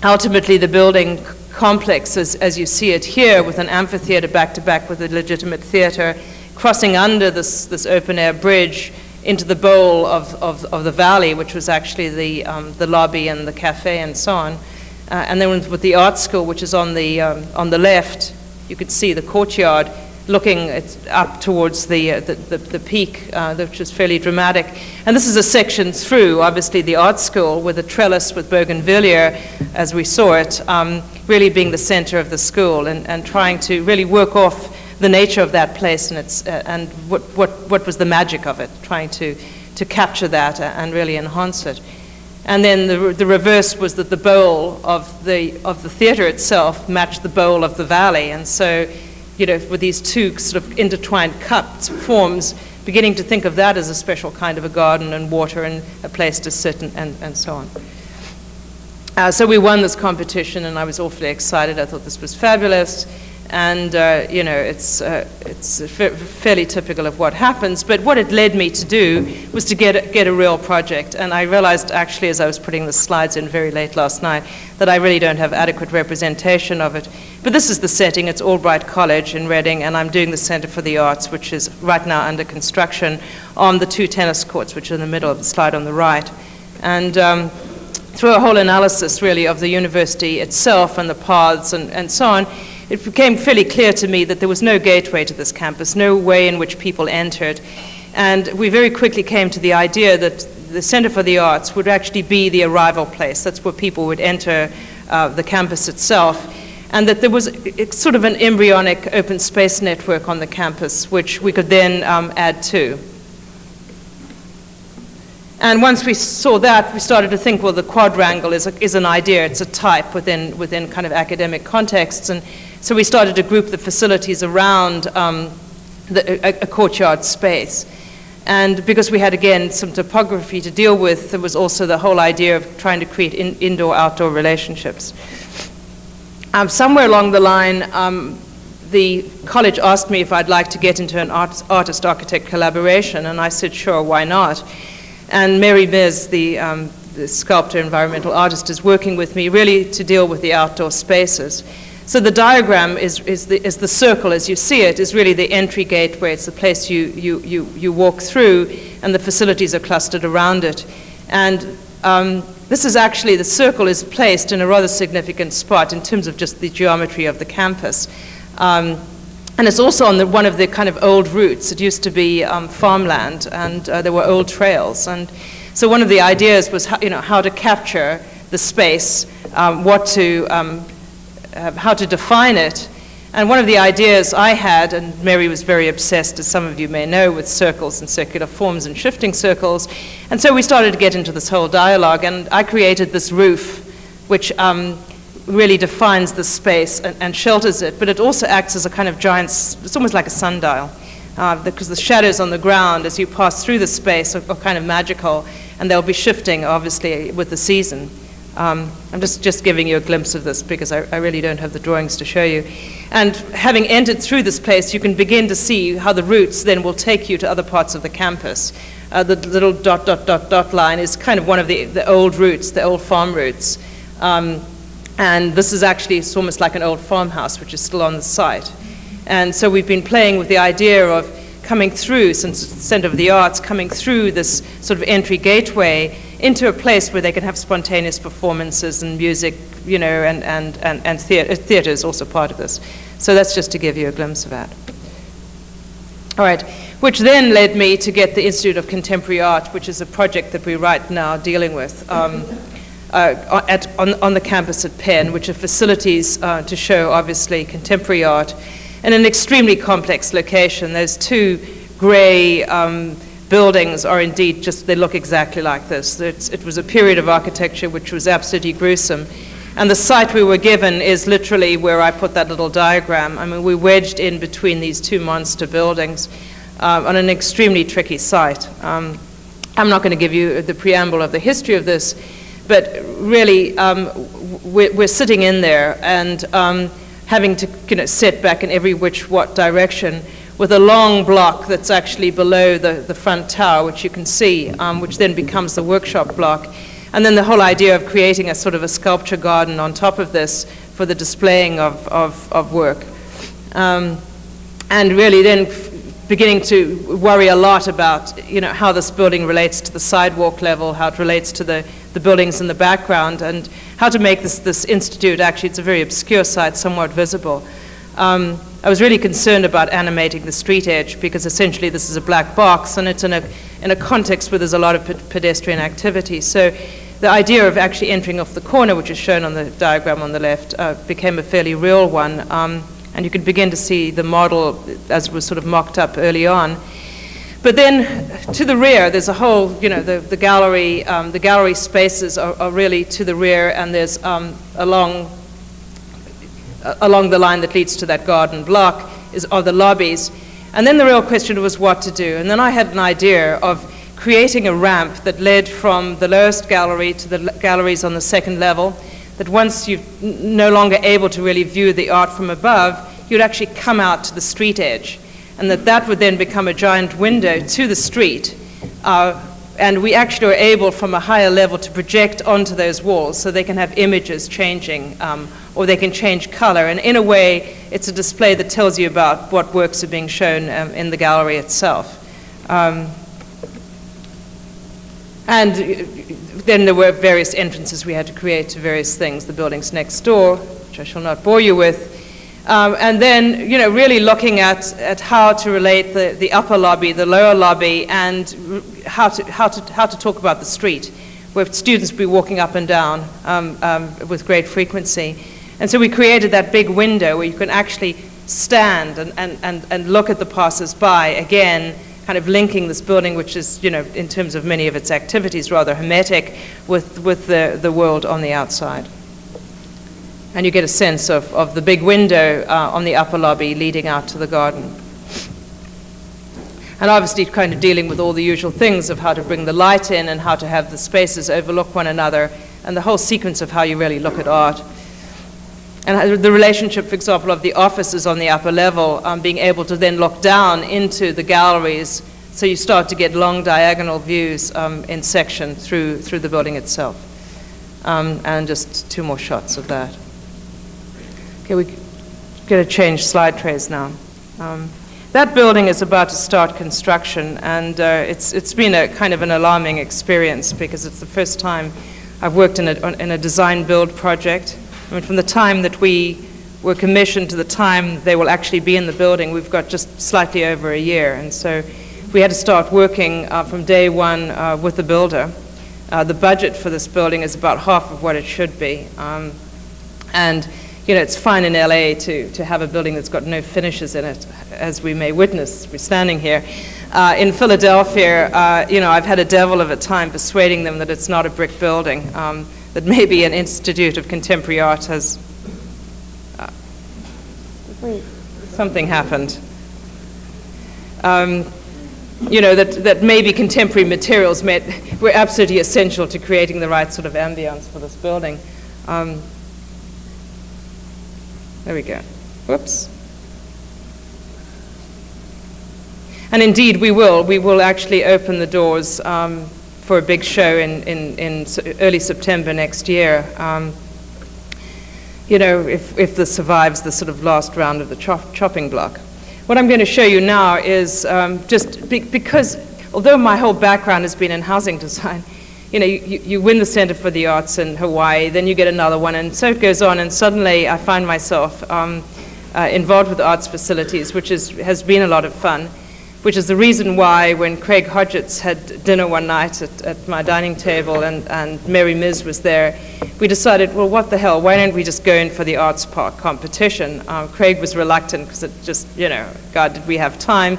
ultimately the building complex, as you see it here, with an amphitheater back-to-back with a legitimate theater, crossing under this open-air bridge into the bowl of the valley, which was actually the lobby and the cafe and so on. And then with the art school, which is on the left, you could see the courtyard looking up towards the peak, which is fairly dramatic. And this is a section through, obviously, the art school with a trellis with bougainvillea, as we saw it, really being the center of the school and trying to really work off the nature of that place and, what was the magic of it, trying to capture that and really enhance it. And then the reverse was that the bowl of the theater itself matched the bowl of the valley. And so, you know, with these two sort of intertwined cups forms, beginning to think of that as a special kind of a garden and water and a place to sit and so on. So we won this competition and I was awfully excited. I thought this was fabulous. And, you know, it's fairly typical of what happens. But what it led me to do was to get a real project. And I realized actually as I was putting the slides in very late last night that I really don't have adequate representation of it. But this is the setting. It's Albright College in Reading, and I'm doing the Center for the Arts, which is right now under construction, on the two tennis courts, which are in the middle of the slide on the right. And through a whole analysis, really, of the university itself and the paths and so on, it became fairly clear to me that there was no gateway to this campus, no way in which people entered. And we very quickly came to the idea that the Center for the Arts would actually be the arrival place. That's where people would enter the campus itself. And that there was sort of an embryonic open space network on the campus, which we could then add to. And once we saw that, we started to think, well, the quadrangle is an idea. It's a type within kind of academic contexts. And so we started to group the facilities around a courtyard space. And because we had, again, some topography to deal with, there was also the whole idea of trying to create indoor-outdoor relationships. Somewhere along the line, the college asked me if I'd like to get into an artist-architect collaboration. And I said, sure, why not? And Mary Miss, the sculptor, environmental artist, is working with me really to deal with the outdoor spaces. So the diagram is the circle as you see it, is really the entry gateway. It's the place you walk through, and the facilities are clustered around it. And this is actually, the circle is placed in a rather significant spot in terms of just the geometry of the campus. And it's also on one of the kind of old routes. It used to be farmland, and there were old trails. And so one of the ideas was how to capture the space, how to define it. And one of the ideas I had, and Mary was very obsessed, as some of you may know, with circles and circular forms and shifting circles. And so we started to get into this whole dialogue, and I created this roof, which really defines the space and shelters it, but it also acts as a kind of giant, it's almost like a sundial, because the shadows on the ground as you pass through the space are kind of magical, and they'll be shifting, obviously, with the season. I'm just giving you a glimpse of this because I really don't have the drawings to show you. And having entered through this place, you can begin to see how the routes then will take you to other parts of the campus. The little dot, dot, dot, dot line is kind of one of the old routes, the old farm routes. And this is actually, it's almost like an old farmhouse, which is still on the site. And so we've been playing with the idea of coming through, since it's the Center of the Arts, coming through this sort of entry gateway into a place where they can have spontaneous performances and music, you know, and theater is also part of this. So that's just to give you a glimpse of that. All right, which then led me to get the Institute of Contemporary Art, which is a project that we're right now dealing with on the campus at Penn, which are facilities to show, obviously, contemporary art in an extremely complex location. Those two gray buildings are indeed just, they look exactly like this. It was a period of architecture which was absolutely gruesome. And the site we were given is literally where I put that little diagram. I mean, we wedged in between these two monster buildings on an extremely tricky site. I'm not going to give you the preamble of the history of this, but really we're sitting in there and having to, you know, set back in every which direction with a long block that's actually below the front tower, which you can see, which then becomes the workshop block. And then the whole idea of creating a sort of a sculpture garden on top of this for the displaying of work. And really then beginning to worry a lot about, you know, how this building relates to the sidewalk level, how it relates to the buildings in the background, and how to make this institute, actually it's a very obscure site, somewhat visible. I was really concerned about animating the street edge because essentially this is a black box and it's in a context where there's a lot of pedestrian activity. So the idea of actually entering off the corner, which is shown on the diagram on the left, became a fairly real one. And you can begin to see the model as it was sort of mocked up early on. But then to the rear, there's a whole, you know, the gallery spaces are really to the rear, and there's along the line that leads to that garden block are the lobbies. And then the real question was what to do. And then I had an idea of creating a ramp that led from the lowest gallery to the galleries on the second level, that once you're no longer able to really view the art from above, you'd actually come out to the street edge. And that would then become a giant window to the street. And we actually are able, from a higher level, to project onto those walls so they can have images changing, or they can change color. And in a way, it's a display that tells you about what works are being shown in the gallery itself. And then there were various entrances we had to create to various things, the buildings next door, which I shall not bore you with. And then, you know, really looking at how to relate the upper lobby, the lower lobby, and how to talk about the street, where students would be walking up and down with great frequency. And so we created that big window where you can actually stand and look at the passers-by, again, kind of linking this building, which is, you know, in terms of many of its activities, rather hermetic, with the world on the outside. And you get a sense of the big window on the upper lobby leading out to the garden. And obviously kind of dealing with all the usual things of how to bring the light in and how to have the spaces overlook one another and the whole sequence of how you really look at art. And the relationship, for example, of the offices on the upper level, being able to then look down into the galleries, so you start to get long diagonal views in section through the building itself. And just two more shots of that. Okay, we're going to change slide trays now. That building is about to start construction, and it's been a kind of an alarming experience because it's the first time I've worked in a design-build project. I mean, from the time that we were commissioned to the time they will actually be in the building, we've got just slightly over a year, and so we had to start working from day one with the builder. The budget for this building is about half of what it should be, and you know, it's fine in LA to have a building that's got no finishes in it, as we may witness, we're standing here. In Philadelphia, you know, I've had a devil of a time persuading them that it's not a brick building, that maybe an Institute of Contemporary Art has, something happened. You know, that maybe contemporary materials were absolutely essential to creating the right sort of ambience for this building. There we go. Whoops. And indeed, we will. We will actually open the doors for a big show in early September next year. You know, if this survives the sort of last round of the chopping block. What I'm going to show you now is just because, although my whole background has been in housing design, you know, you win the Center for the Arts in Hawaii, then you get another one, and so it goes on, and suddenly I find myself involved with arts facilities, which has been a lot of fun, which is the reason why when Craig Hodgetts had dinner one night at my dining table and Mary Miss was there, we decided, well, what the hell, why don't we just go in for the Arts Park competition? Craig was reluctant because it just, you know, God, did we have time?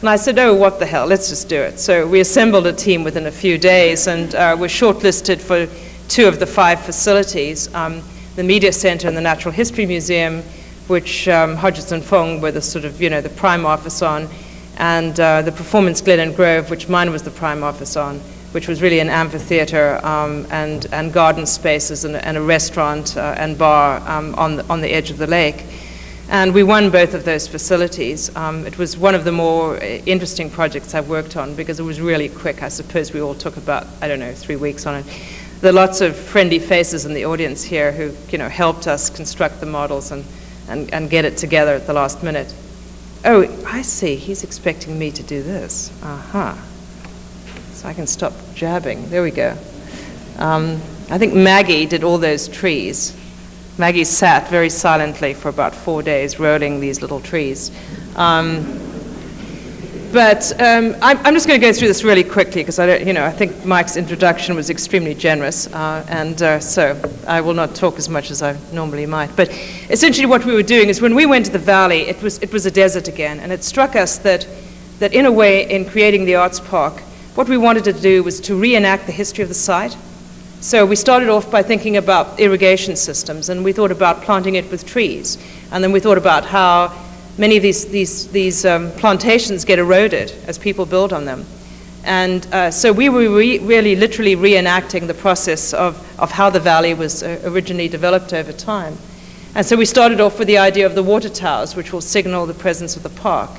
And I said, oh, what the hell, let's just do it. So we assembled a team within a few days and were shortlisted for 2 of the 5 facilities, the Media Center and the Natural History Museum, which Hodgetts and Fung were the sort of, you know, the prime office on, and the Performance Glen & Grove, which mine was the prime office on, which was really an amphitheater and garden spaces and a restaurant and bar on the edge of the lake. And we won both of those facilities. It was one of the more interesting projects I've worked on because it was really quick. I suppose we all took about, I don't know, 3 weeks on it. There are lots of friendly faces in the audience here who, you know, helped us construct the models and get it together at the last minute. Oh, I see, he's expecting me to do this. Aha. So I can stop jabbing. There we go. I think Maggie did all those trees. Maggie sat very silently for about 4 days rolling these little trees. I'm just going to go through this really quickly because I don't, you know, I think Mike's introduction was extremely generous, so I will not talk as much as I normally might. But essentially, what we were doing is when we went to the valley, it was a desert again, and it struck us that in a way, in creating the Arts Park, what we wanted to do was to reenact the history of the site. So we started off by thinking about irrigation systems, and we thought about planting it with trees, and then we thought about how many of these plantations get eroded as people build on them. And so we were really literally reenacting the process of how the valley was originally developed over time. And so we started off with the idea of the water towers, which will signal the presence of the park,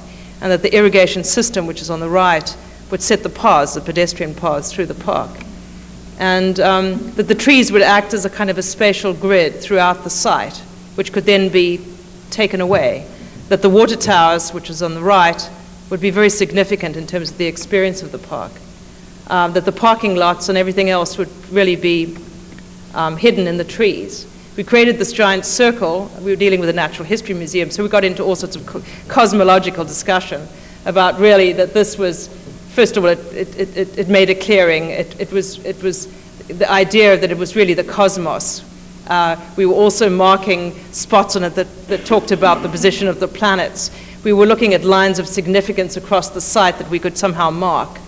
and that the irrigation system, which is on the right, would set the paths, the pedestrian paths, through the park. And that the trees would act as a kind of a spatial grid throughout the site, which could then be taken away. That the water towers, which is on the right, would be very significant in terms of the experience of the park. That the parking lots and everything else would really be hidden in the trees. We created this giant circle. We were dealing with a natural history museum, so we got into all sorts of cosmological discussion about really that this was, first of all, it made a clearing. It was the idea that it was really the cosmos. We were also marking spots on it that talked about the position of the planets. We were looking at lines of significance across the site that we could somehow mark.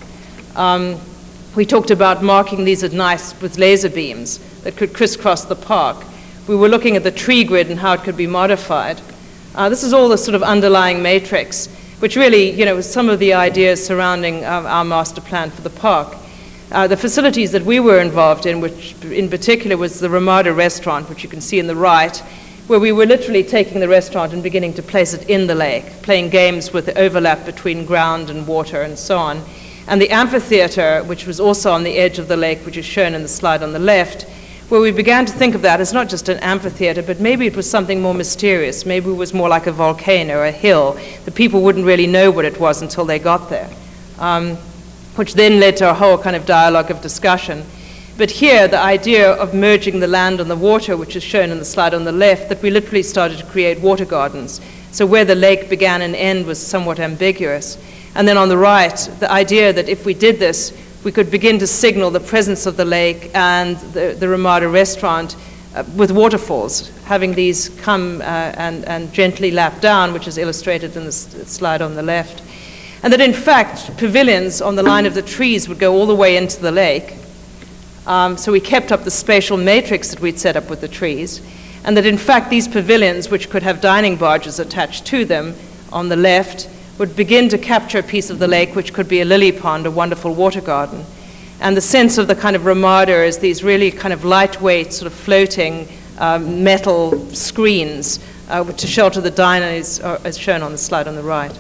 We talked about marking these at night with laser beams that could crisscross the park. We were looking at the tree grid and how it could be modified. This is all the sort of underlying matrix, which really, you know, was some of the ideas surrounding our master plan for the park. The facilities that we were involved in, which in particular was the Ramada restaurant, which you can see in the right, where we were literally taking the restaurant and beginning to place it in the lake, playing games with the overlap between ground and water and so on. And the amphitheater, which was also on the edge of the lake, which is shown in the slide on the left, where we began to think of that as not just an amphitheater, but maybe it was something more mysterious. Maybe it was more like a volcano, a hill. The people wouldn't really know what it was until they got there. Which then led to a whole kind of dialogue of discussion. But here, the idea of merging the land and the water, which is shown in the slide on the left, that we literally started to create water gardens. So where the lake began and end was somewhat ambiguous. And then on the right, the idea that if we did this, we could begin to signal the presence of the lake and the Ramada restaurant with waterfalls, having these come and gently lap down, which is illustrated in the slide on the left. And that, in fact, pavilions on the line of the trees would go all the way into the lake. So we kept up the spatial matrix that we'd set up with the trees. And that, in fact, these pavilions, which could have dining barges attached to them on the left, would begin to capture a piece of the lake, which could be a lily pond, a wonderful water garden. And the sense of the kind of Ramada is these really kind of lightweight, sort of floating metal screens to shelter the diners, as shown on the slide on the right.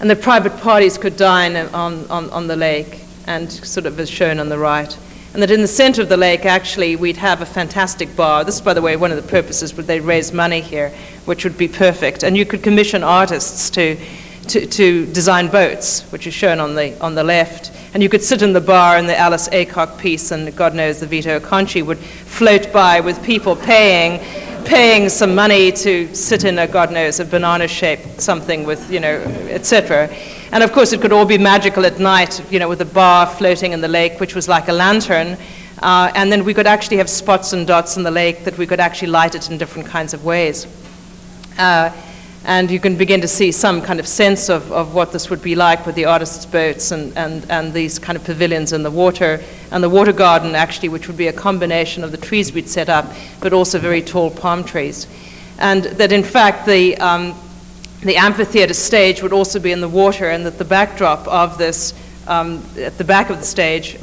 and the private parties could dine on the lake, and sort of as shown on the right. And that in the center of the lake, actually, we'd have a fantastic bar. This is, by the way, one of the purposes where they raise money here, which would be perfect. And you could commission artists to design boats, which is shown on the left. And you could sit in the bar, and the Alice Aycock piece, and God knows the Vito Acconci would float by with people paying some money to sit in a, God knows, a banana-shaped something with, you know, etc. And of course, it could all be magical at night, you know, with a bar floating in the lake, which was like a lantern. And then we could actually have spots and dots in the lake that we could actually light it in different kinds of ways. And you can begin to see some kind of sense of what this would be like with the artists' boats and these kind of pavilions in the water, and the water garden, actually, which would be a combination of the trees we'd set up, but also very tall palm trees. And that, in fact, the amphitheater stage would also be in the water, and that the backdrop of this, at the back of the stage,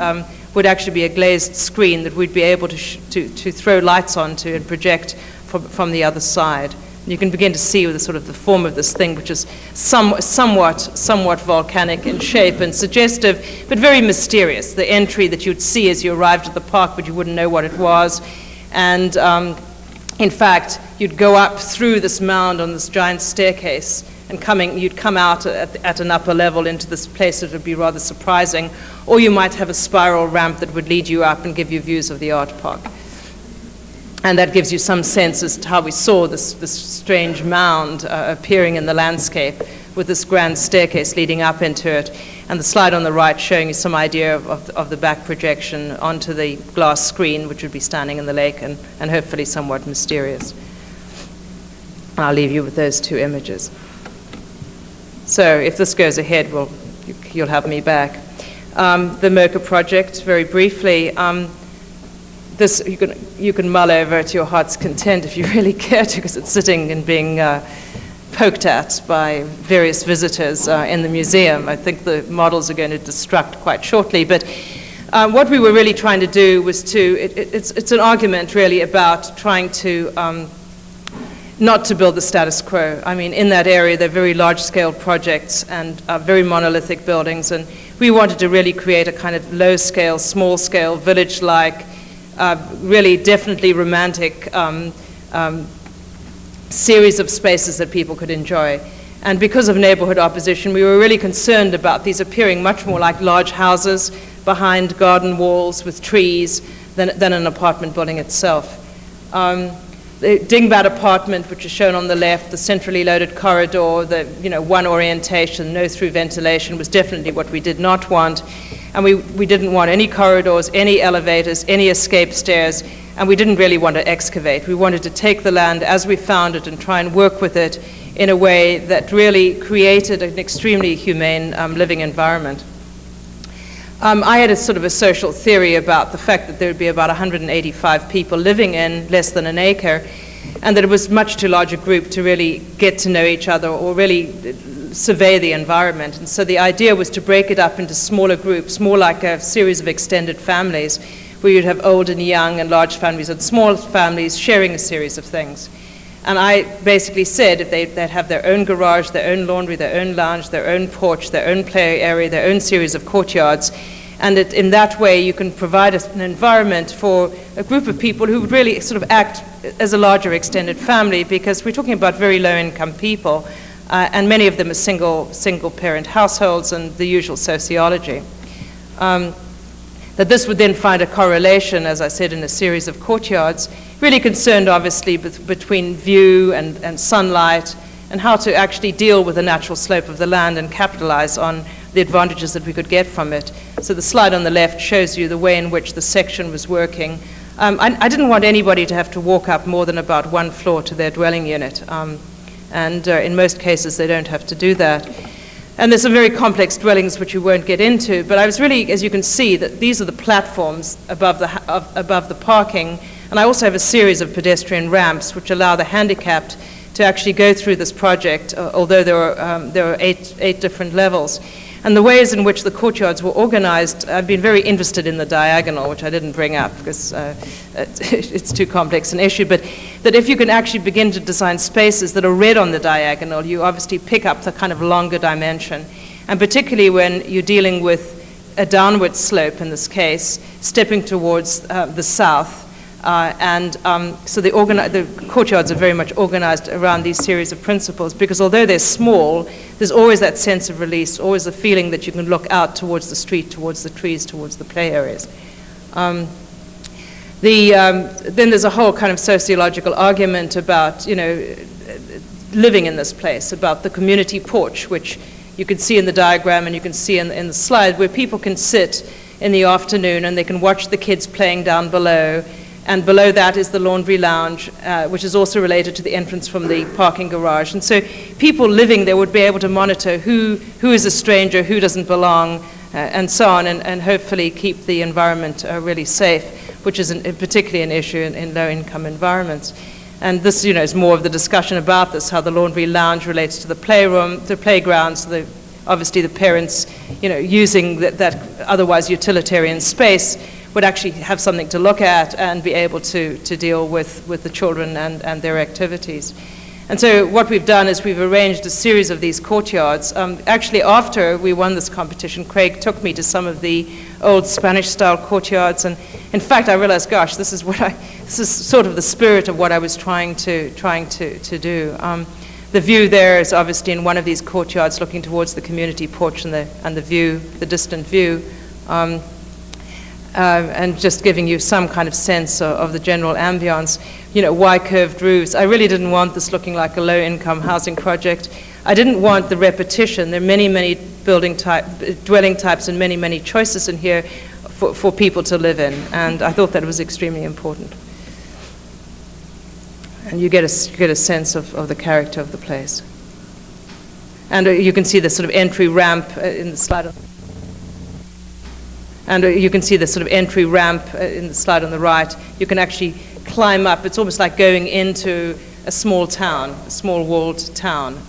would actually be a glazed screen that we'd be able to throw lights onto and project from the other side. You can begin to see the sort of the form of this thing, which is somewhat volcanic in shape and suggestive, but very mysterious. The entry that you'd see as you arrived at the park, but you wouldn't know what it was. And in fact, you'd go up through this mound on this giant staircase, and you'd come out at an upper level into this place that would be rather surprising. Or you might have a spiral ramp that would lead you up and give you views of the art park. And that gives you some sense as to how we saw this strange mound appearing in the landscape with this grand staircase leading up into it. And the slide on the right showing you some idea of the back projection onto the glass screen, which would be standing in the lake and hopefully somewhat mysterious. I'll leave you with those two images. So if this goes ahead, you'll have me back. The MOCA project, very briefly. This you can mull over at your heart's content if you really care to, because it's sitting and being poked at by various visitors in the museum. I think the models are going to destruct quite shortly. But what we were really trying to do was it's an argument really about trying to not to build the status quo. I mean, in that area, they're very large-scale projects and very monolithic buildings. And we wanted to really create a kind of low-scale, small-scale, village-like, really definitely romantic series of spaces that people could enjoy. And because of neighborhood opposition, we were really concerned about these appearing much more like large houses behind garden walls with trees than an apartment building itself. The Dingbat apartment, which is shown on the left, the centrally loaded corridor, the one orientation, no through ventilation, was definitely what we did not want. And we didn't want any corridors, any elevators, any escape stairs, and we didn't really want to excavate. We wanted to take the land as we found it and try and work with it in a way that really created an extremely humane living environment. I had a sort of a social theory about the fact that there would be about 185 people living in less than an acre, and that it was much too large a group to really get to know each other or really survey the environment. And so the idea was to break it up into smaller groups, more like a series of extended families, where you'd have old and young and large families and small families sharing a series of things. And I basically said if they'd have their own garage, their own laundry, their own lounge, their own porch, their own play area, their own series of courtyards, and that in that way you can provide an environment for a group of people who would really sort of act as a larger extended family, because we're talking about very low-income people. And many of them are single-parent households and the usual sociology. That this would then find a correlation, as I said, in a series of courtyards, really concerned, obviously, between view and sunlight, and how to actually deal with the natural slope of the land and capitalize on the advantages that we could get from it. So the slide on the left shows you the way in which the section was working. I didn't want anybody to have to walk up more than about one floor to their dwelling unit. And in most cases, they don't have to do that. And there's some very complex dwellings which you won't get into, but I was really, as you can see, that these are the platforms above the parking, and I also have a series of pedestrian ramps which allow the handicapped to actually go through this project, although there are eight different levels. And the ways in which the courtyards were organized, I've been very interested in the diagonal, which I didn't bring up because it's too complex an issue, but that if you can actually begin to design spaces that are read on the diagonal, you obviously pick up the kind of longer dimension. And particularly when you're dealing with a downward slope, in this case, stepping towards the south. So the courtyards are very much organized around these series of principles, because although they're small, there's always that sense of release, always the feeling that you can look out towards the street, towards the trees, towards the play areas. Then there's a whole kind of sociological argument about, you know, living in this place, about the community porch, which you can see in the diagram and you can see in the slide, where people can sit in the afternoon and they can watch the kids playing down below. And below that is the laundry lounge, which is also related to the entrance from the parking garage. And so people living there would be able to monitor who is a stranger, who doesn't belong, and so on, and hopefully keep the environment really safe, which is particularly an issue in low-income environments. And this, you know, is more of the discussion about this, how the laundry lounge relates to the playroom, the playgrounds, the, obviously the parents, you know, using that otherwise utilitarian space would actually have something to look at and be able to deal with the children and their activities. And so what we've done is we've arranged a series of these courtyards. Actually, after we won this competition, Craig took me to some of the old Spanish-style courtyards, and in fact, I realized, gosh, this is sort of the spirit of what I was trying to do. The view there is obviously in one of these courtyards, looking towards the community porch and the view, the distant view. And just giving you some kind of sense of the general ambience, you know, Y-curved roofs. I really didn't want this looking like a low-income housing project. I didn't want the repetition. There are many, many building type, dwelling types and many, many choices in here for people to live in, and I thought that was extremely important. And you get a sense of the character of the place. And you can see the sort of entry ramp in the slide. And you can see the sort of entry ramp in the slide on the right. You can actually climb up. It's almost like going into a small town, a small walled town,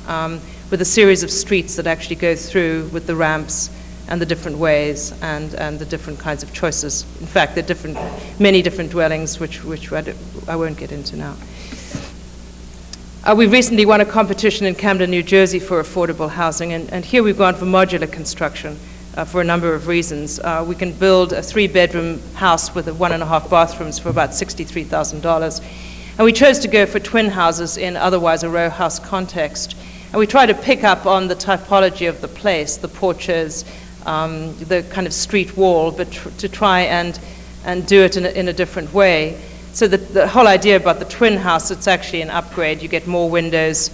with a series of streets that actually go through with the ramps and the different ways and the different kinds of choices. In fact, there are many different dwellings, which I won't get into now. We recently won a competition in Camden, New Jersey for affordable housing, and here we've gone for modular construction. For a number of reasons. We can build a 3-bedroom house with 1.5 bathrooms for about $63,000. And we chose to go for twin houses in otherwise a row house context. And we try to pick up on the typology of the place, the porches, the kind of street wall, but to try and do it in a different way. So the whole idea about the twin house, it's actually an upgrade. You get more windows.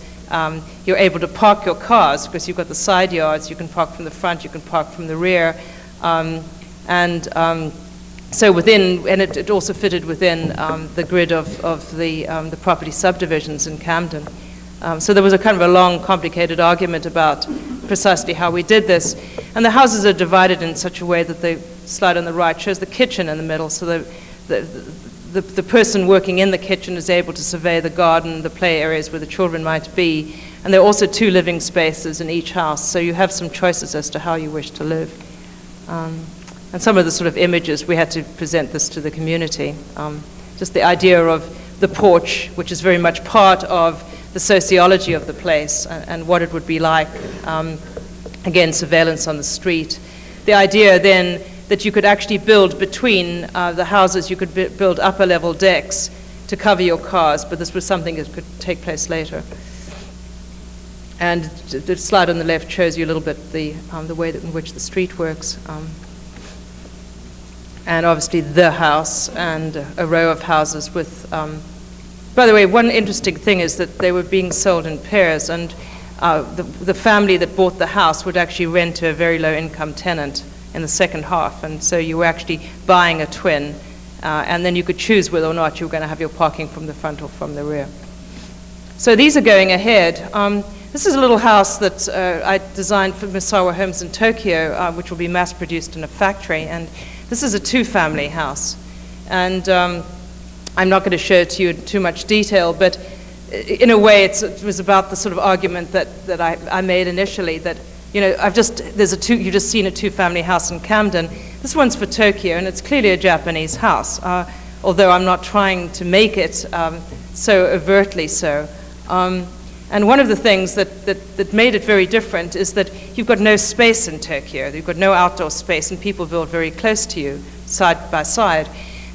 You're able to park your cars because you've got the side yards. You can park from the front, you can park from the rear. So within, and it also fitted within the grid of the property subdivisions in Camden. So there was a kind of a long, complicated argument about precisely how we did this. And the houses are divided in such a way that the slide on the right shows the kitchen in the middle. So the person working in the kitchen is able to survey the garden, the play areas where the children might be, and there are also 2 living spaces in each house, so you have some choices as to how you wish to live. And some of the sort of images, we had to present this to the community. Just the idea of the porch, which is very much part of the sociology of the place and what it would be like. Again, surveillance on the street. The idea then that you could actually build between the houses, you could build upper level decks to cover your cars, but this was something that could take place later. And the slide on the left shows you a little bit the way in which the street works. And obviously the house and a row of houses with, by the way, one interesting thing is that they were being sold in pairs, and the family that bought the house would actually rent to a very low income tenant in the second half, and so you were actually buying a twin, and then you could choose whether or not you were going to have your parking from the front or from the rear. So these are going ahead. This is a little house that I designed for Misawa Homes in Tokyo, which will be mass produced in a factory, and this is a 2-family house. And I'm not going to show it to you in too much detail, but in a way, it was about the sort of argument that I made initially that, you know, you've just seen a two-family house in Camden. This one's for Tokyo, and it's clearly a Japanese house, although I'm not trying to make it so overtly so. And one of the things that made it very different is that you've got no space in Tokyo. You've got no outdoor space, and people build very close to you, side by side.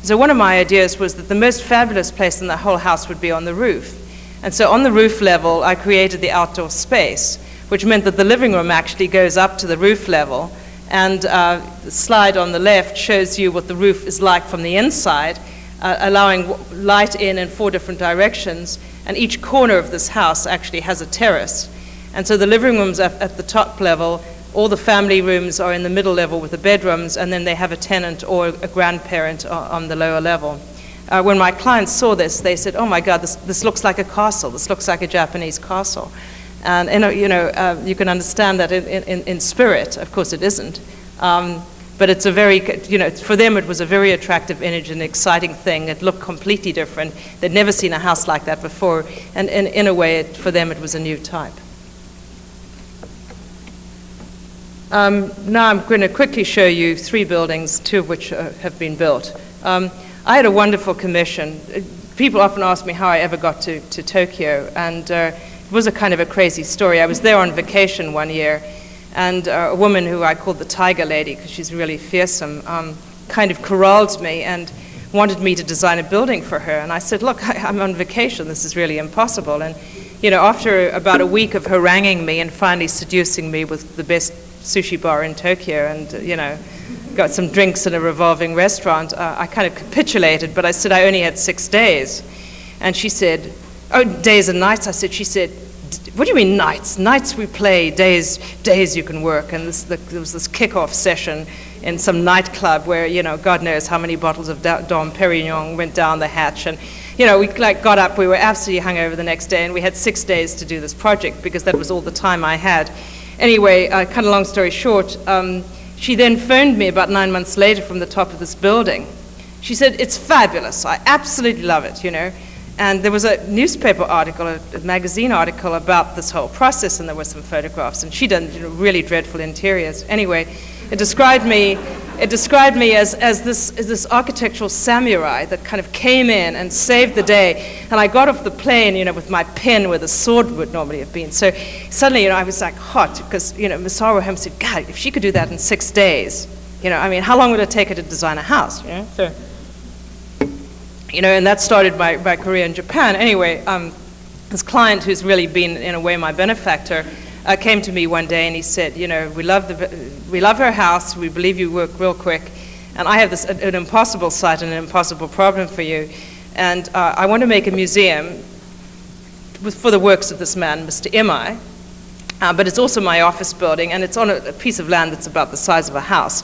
So one of my ideas was that the most fabulous place in the whole house would be on the roof. And so on the roof level, I created the outdoor space, which meant that the living room actually goes up to the roof level, and the slide on the left shows you what the roof is like from the inside, allowing light in four different directions, and each corner of this house actually has a terrace. And so the living room's at the top level, all the family rooms are in the middle level with the bedrooms, and then they have a tenant or a grandparent on the lower level. When my clients saw this, they said, oh my God, this looks like a castle. This looks like a Japanese castle. And you know, you can understand that in spirit. Of course it isn't. But it's a very, you know, for them it was a very attractive image and exciting thing. It looked completely different. They'd never seen a house like that before. And in a way, for them, it was a new type. Now I'm going to quickly show you three buildings, two of which have been built. I had a wonderful commission. People often ask me how I ever got to Tokyo, and it was a kind of a crazy story. I was there on vacation one year, and a woman who I called the Tiger Lady, because she's really fearsome, kind of corralled me and wanted me to design a building for her. And I said, look, I'm on vacation, this is really impossible. And you know, after about a week of haranguing me and finally seducing me with the best sushi bar in Tokyo, and you know, got some drinks in a revolving restaurant, I kind of capitulated, but I said I only had 6 days. And she said, oh, days and nights? I said, she said, what do you mean nights? Nights we play, days you can work. And there was this kickoff session in some nightclub where, you know, God knows how many bottles of Dom Perignon went down the hatch. And, you know, we like got up, we were absolutely hungover the next day, and we had 6 days to do this project because that was all the time I had. Anyway, kind of long story short, she then phoned me about 9 months later from the top of this building. She said, it's fabulous, I absolutely love it, you know. And there was a newspaper article, a magazine article about this whole process, and there were some photographs, and she'd done, you know, really dreadful interiors. Anyway, it described me as this architectural samurai that kind of came in and saved the day. And I got off the plane, you know, with my pen where the sword would normally have been. So suddenly, you know, I was like hot, because, you know, Masaru Holmes said, God, if she could do that in 6 days, you know, I mean, how long would it take her to design a house? You know, so, you know, and that started my career in Japan. Anyway, this client, who's really been, in a way, my benefactor, came to me one day and he said, you know, we love her house, we believe you work real quick, and I have this, an impossible site and an impossible problem for you, and I want to make a museum for the works of this man, Mr. Imai, but it's also my office building, and it's on a piece of land that's about the size of a house,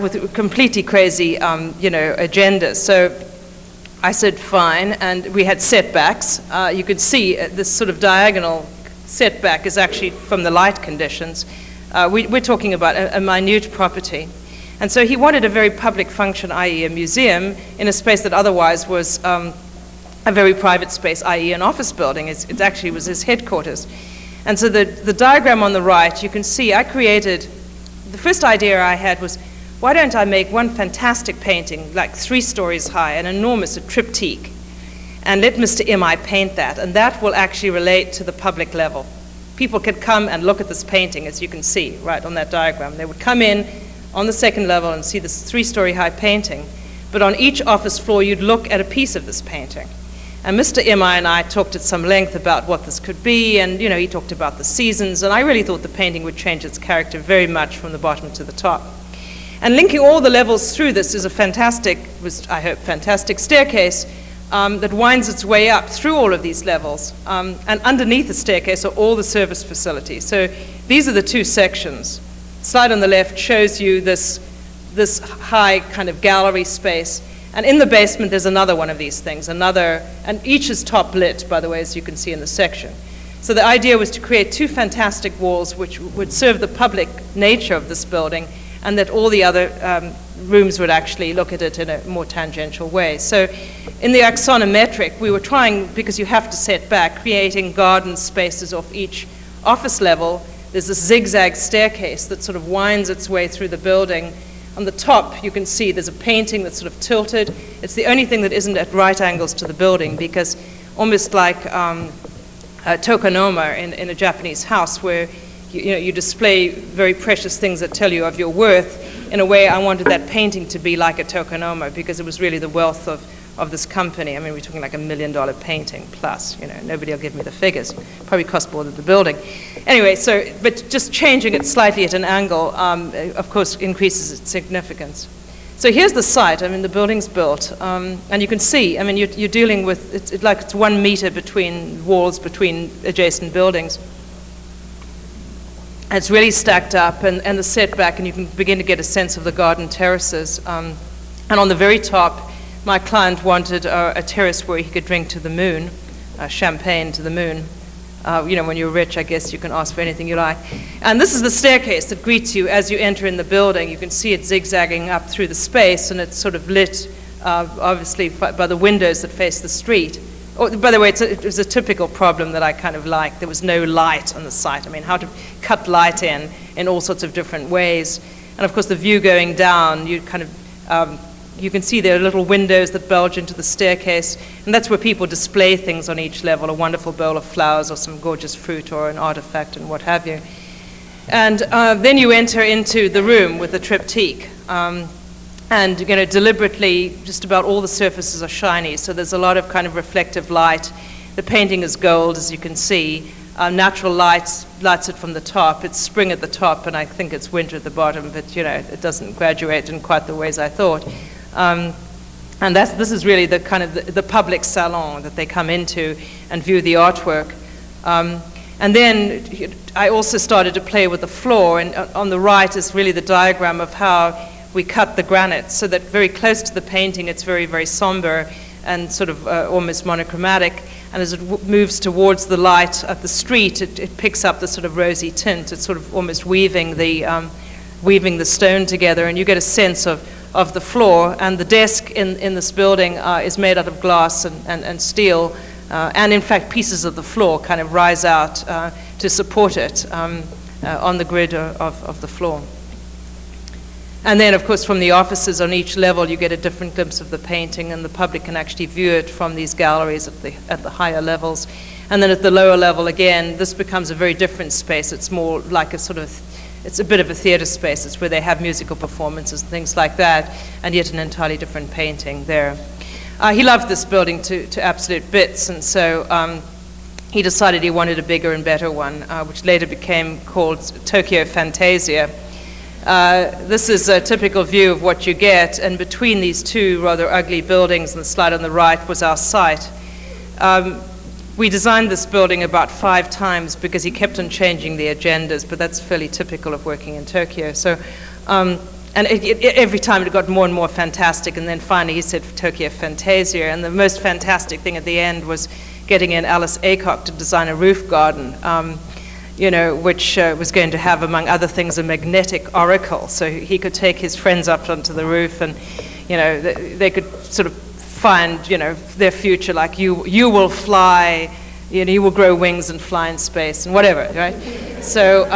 with completely crazy, you know, agenda. So I said, fine, and we had setbacks. You could see this sort of diagonal setback is actually from the light conditions. We're talking about a minute property. And so he wanted a very public function, i.e. a museum, in a space that otherwise was a very private space, i.e. an office building. It actually was his headquarters. And so the diagram on the right, you can see I created, the first idea I had was, why don't I make one fantastic painting, like 3 stories high, an enormous triptych, and let Mr. Imai paint that, and that will actually relate to the public level. People could come and look at this painting, as you can see, right on that diagram. They would come in on the second level and see this 3-story high painting, but on each office floor you'd look at a piece of this painting. And Mr. Imai and I talked at some length about what this could be, and you know, he talked about the seasons, and I really thought the painting would change its character very much from the bottom to the top. And linking all the levels through this is a fantastic, I hope, fantastic staircase that winds its way up through all of these levels. And underneath the staircase are all the service facilities. So these are the two sections. Slide on the left shows you this high kind of gallery space. And in the basement, there's another one of these things, and each is top lit, by the way, as you can see in the section. So the idea was to create two fantastic walls which would serve the public nature of this building, and that all the other rooms would actually look at it in a more tangential way. So in the axonometric, we were trying, because you have to set back, creating garden spaces off each office level. There's this zigzag staircase that sort of winds its way through the building. On the top, you can see there's a painting that's sort of tilted. It's the only thing that isn't at right angles to the building, because almost like tokonoma in a Japanese house, where you display very precious things that tell you of your worth. In a way, I wanted that painting to be like a tokonoma, because it was really the wealth of this company. I mean, we're talking like $1 million painting plus, nobody will give me the figures. Probably cost more than the building. Anyway, so, but just changing it slightly at an angle, of course, increases its significance. So here's the site. I mean, the building's built, and you can see, I mean, you're dealing with, it's 1 meter between walls, between adjacent buildings. It's really stacked up, and the setback, and you can begin to get a sense of the garden terraces. And on the very top, my client wanted a terrace where he could drink to the moon, champagne to the moon. When you're rich, I guess you can ask for anything you like. And this is the staircase that greets you as you enter in the building. You can see it zigzagging up through the space, and it's sort of lit, obviously, by the windows that face the street. Oh, by the way, it was a typical problem that I kind of liked. There was no light on the site. I mean, how to cut light in all sorts of different ways. And of course, the view going down, you kind of, you can see there are little windows that bulge into the staircase. And that's where people display things on each level, a wonderful bowl of flowers or some gorgeous fruit or an artifact and what have you. And then you enter into the room with the triptych. And deliberately, just about all the surfaces are shiny, so there's a lot of kind of reflective light. The painting is gold, as you can see. Natural light lights it from the top. It's spring at the top, and I think it's winter at the bottom, but it doesn't graduate in quite the ways I thought. And this is really the kind of the public salon that they come into and view the artwork. And then I also started to play with the floor, and on the right is really the diagram of how we cut the granite, so that very close to the painting it's very, very somber and sort of almost monochromatic, and as it moves towards the light at the street, it picks up the sort of rosy tint. It's sort of almost weaving the stone together, and you get a sense of the floor. And the desk in this building is made out of glass and steel, and in fact pieces of the floor kind of rise out to support it on the grid of the floor. And then, of course, from the offices on each level, you get a different glimpse of the painting, and the public can actually view it from these galleries at the higher levels. And then at the lower level, again, this becomes a very different space. It's more like a sort of, it's a bit of a theater space. It's where they have musical performances and things like that, and yet an entirely different painting there. He loved this building to absolute bits, and so he decided he wanted a bigger and better one, which later became called Tokyo Fantasia. This is a typical view of what you get, and between these two rather ugly buildings, and the slide on the right was our site. We designed this building about 5 times because he kept on changing the agendas, but that's fairly typical of working in Tokyo. So, and every time it got more and more fantastic, and then finally he said Tokyo Fantasia, and the most fantastic thing at the end was getting in Alice Aycock to design a roof garden. Which was going to have, among other things, a magnetic oracle. So he could take his friends up onto the roof, and they could sort of find their future, like you will fly, you will grow wings and fly in space and whatever, right? So,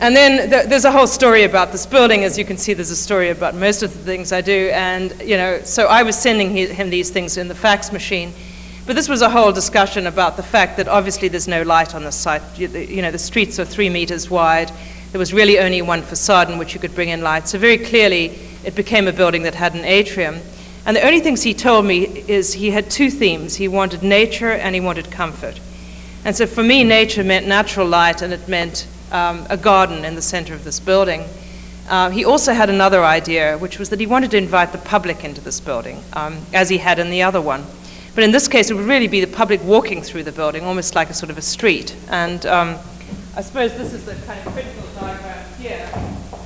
and then there's a whole story about this building. As you can see, there's a story about most of the things I do, and so I was sending him these things in the fax machine. But this was a whole discussion about the fact that obviously there's no light on the site. The streets are 3 meters wide. There was really only one facade in which you could bring in light. So very clearly, it became a building that had an atrium. And the only things he told me is he had 2 themes. He wanted nature and he wanted comfort. And so for me, nature meant natural light, and it meant a garden in the center of this building. He also had another idea, which was that he wanted to invite the public into this building, as he had in the other one. But in this case, it would really be the public walking through the building, almost like a sort of a street. And I suppose this is the kind of critical diagram here,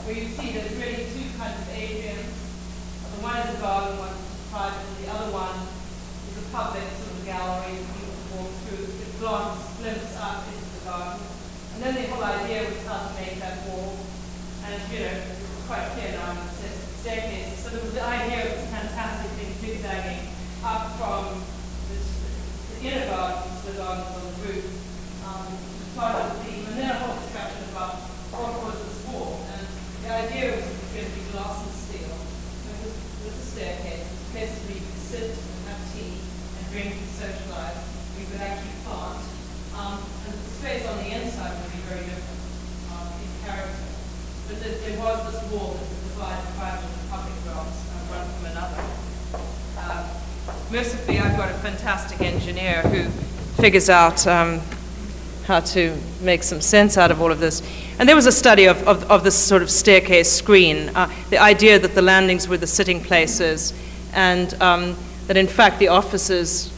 where you see there's really 2 kinds of atriums. The one is a garden, one is private, and the other one is a public sort of gallery that people walk through. It slopes up into the garden. And then the whole idea was how to make that wall. And quite clear now on the staircase. So the idea of this fantastic thing zigzagging up from the inner gardens to the gardens on the roof, was part of the theme, and then a whole discussion about what was this wall. And the idea was it was going to be glass and steel. And it was a staircase, it was a place where you could sit and have tea and drink and socialize. We could actually plant. And the space on the inside would be very different in character. But there was this wall that would divide the private and public realms one from another. Mercifully, I've got a fantastic engineer who figures out how to make some sense out of all of this. And there was a study of this sort of staircase screen, the idea that the landings were the sitting places, and that in fact the offices,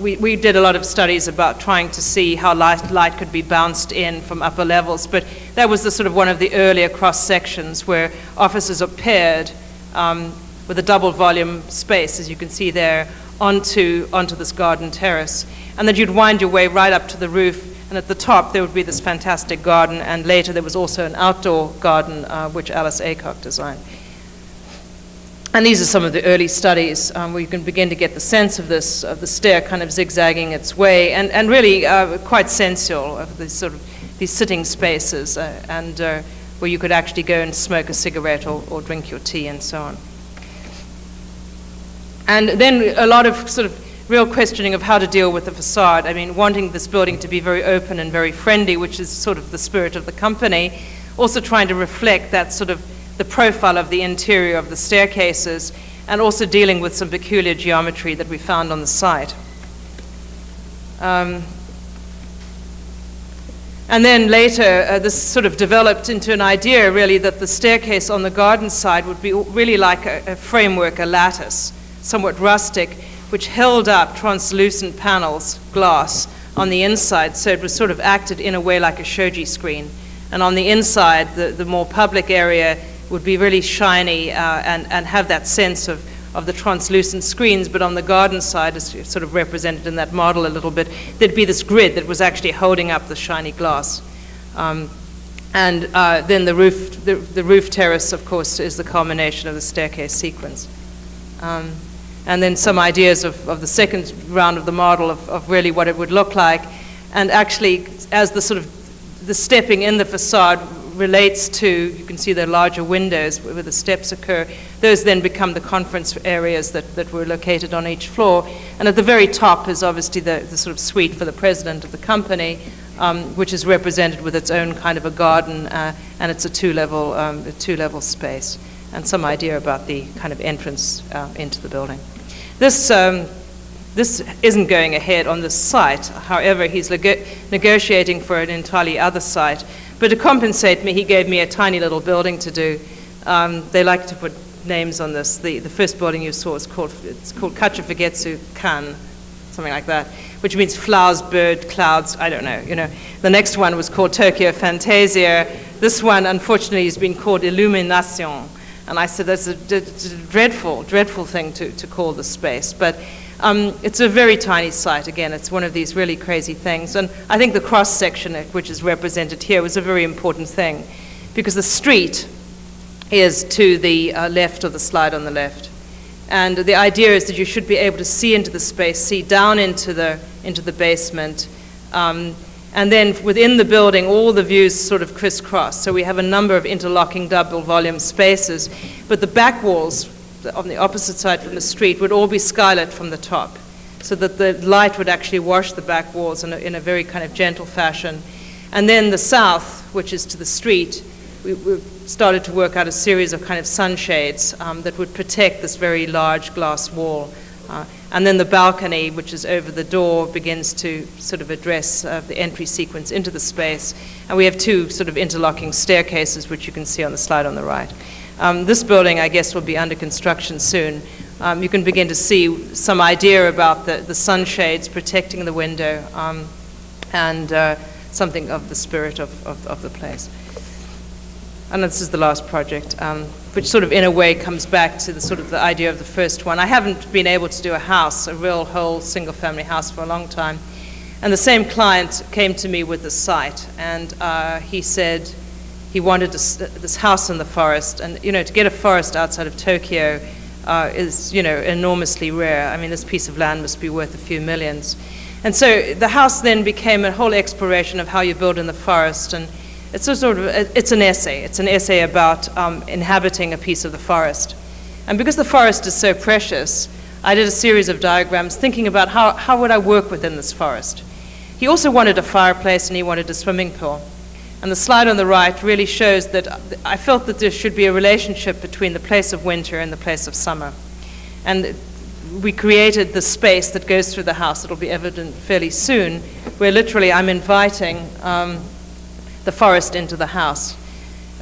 we did a lot of studies about trying to see how light could be bounced in from upper levels, but that was the sort of one of the earlier cross-sections where offices are paired with a double volume space, as you can see there, onto this garden terrace. And then you'd wind your way right up to the roof, and at the top there would be this fantastic garden, and later there was also an outdoor garden which Alice Aycock designed. And these are some of the early studies where you can begin to get the sense of this, of the stair kind of zigzagging its way, and really quite sensual, of these sort of these sitting spaces, and where you could actually go and smoke a cigarette or drink your tea and so on. And then a lot of sort of real questioning of how to deal with the facade. I mean, wanting this building to be very open and very friendly, which is sort of the spirit of the company, also trying to reflect that sort of the profile of the interior of the staircases, and also dealing with some peculiar geometry that we found on the site. And then later, this sort of developed into an idea, really, that the staircase on the garden side would be really like a framework, a lattice, somewhat rustic, which held up translucent panels, glass, on the inside, so it was sort of acted in a way like a shoji screen. And on the inside, the more public area would be really shiny and have that sense of the translucent screens, but on the garden side, as sort of represented in that model a little bit, there'd be this grid that was actually holding up the shiny glass. And then the roof terrace, of course, is the culmination of the staircase sequence. And then some ideas of the second round of the model of really what it would look like. And actually, as the sort of the stepping in the facade relates to, you can see the larger windows where the steps occur, those then become the conference areas that were located on each floor. And at the very top is obviously the sort of suite for the president of the company, which is represented with its own kind of a garden, and it's a two-level space, and some idea about the kind of entrance into the building. This isn't going ahead on this site. However, he's negotiating for an entirely other site. But to compensate me, he gave me a tiny little building to do. They like to put names on this. The first building you saw is called Kachafigetsu Kan, something like that, which means flowers, bird, clouds, I don't know, you know. The next one was called Tokyo Fantasia. This one, unfortunately, has been called Illumination. And I said, that's a dreadful, dreadful thing to call the space. But it's a very tiny site. Again, it's one of these really crazy things. And I think the cross-section, which is represented here, was a very important thing, because the street is to the left of the slide on the left. And the idea is that you should be able to see into the space, see down into the basement. And then within the building, all the views sort of crisscross. So we have a number of interlocking double volume spaces, but the back walls on the opposite side from the street would all be skylit from the top, so that the light would actually wash the back walls in a very kind of gentle fashion. And then the south, which is to the street, we started to work out a series of kind of sunshades that would protect this very large glass wall. And then the balcony, which is over the door, begins to sort of address the entry sequence into the space. And we have two sort of interlocking staircases, which you can see on the slide on the right. This building, I guess, will be under construction soon. You can begin to see some idea about the sunshades protecting the window, and something of the spirit of the place. And this is the last project, which sort of in a way comes back to the sort of the idea of the first one. I haven't been able to do a house, a real whole single family house, for a long time. And the same client came to me with the site, and he said, he wanted this house in the forest, and to get a forest outside of Tokyo is enormously rare. I mean, this piece of land must be worth a few millions. And so the house then became a whole exploration of how you build in the forest, and it's a sort of it's an essay about inhabiting a piece of the forest. And because the forest is so precious, I did a series of diagrams thinking about how would I work within this forest. He also wanted a fireplace and he wanted a swimming pool. And the slide on the right really shows that I felt that there should be a relationship between the place of winter and the place of summer. And we created the space that goes through the house, it'll be evident fairly soon, where literally I'm inviting the forest into the house.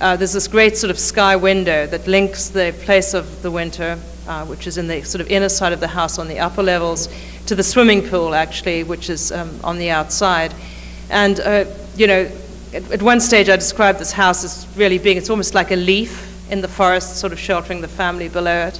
There's this great sort of sky window that links the place of the winter, which is in the sort of inner side of the house on the upper levels, to the swimming pool actually, which is on the outside. And at one stage I described this house as really being, it's almost like a leaf in the forest, sort of sheltering the family below it.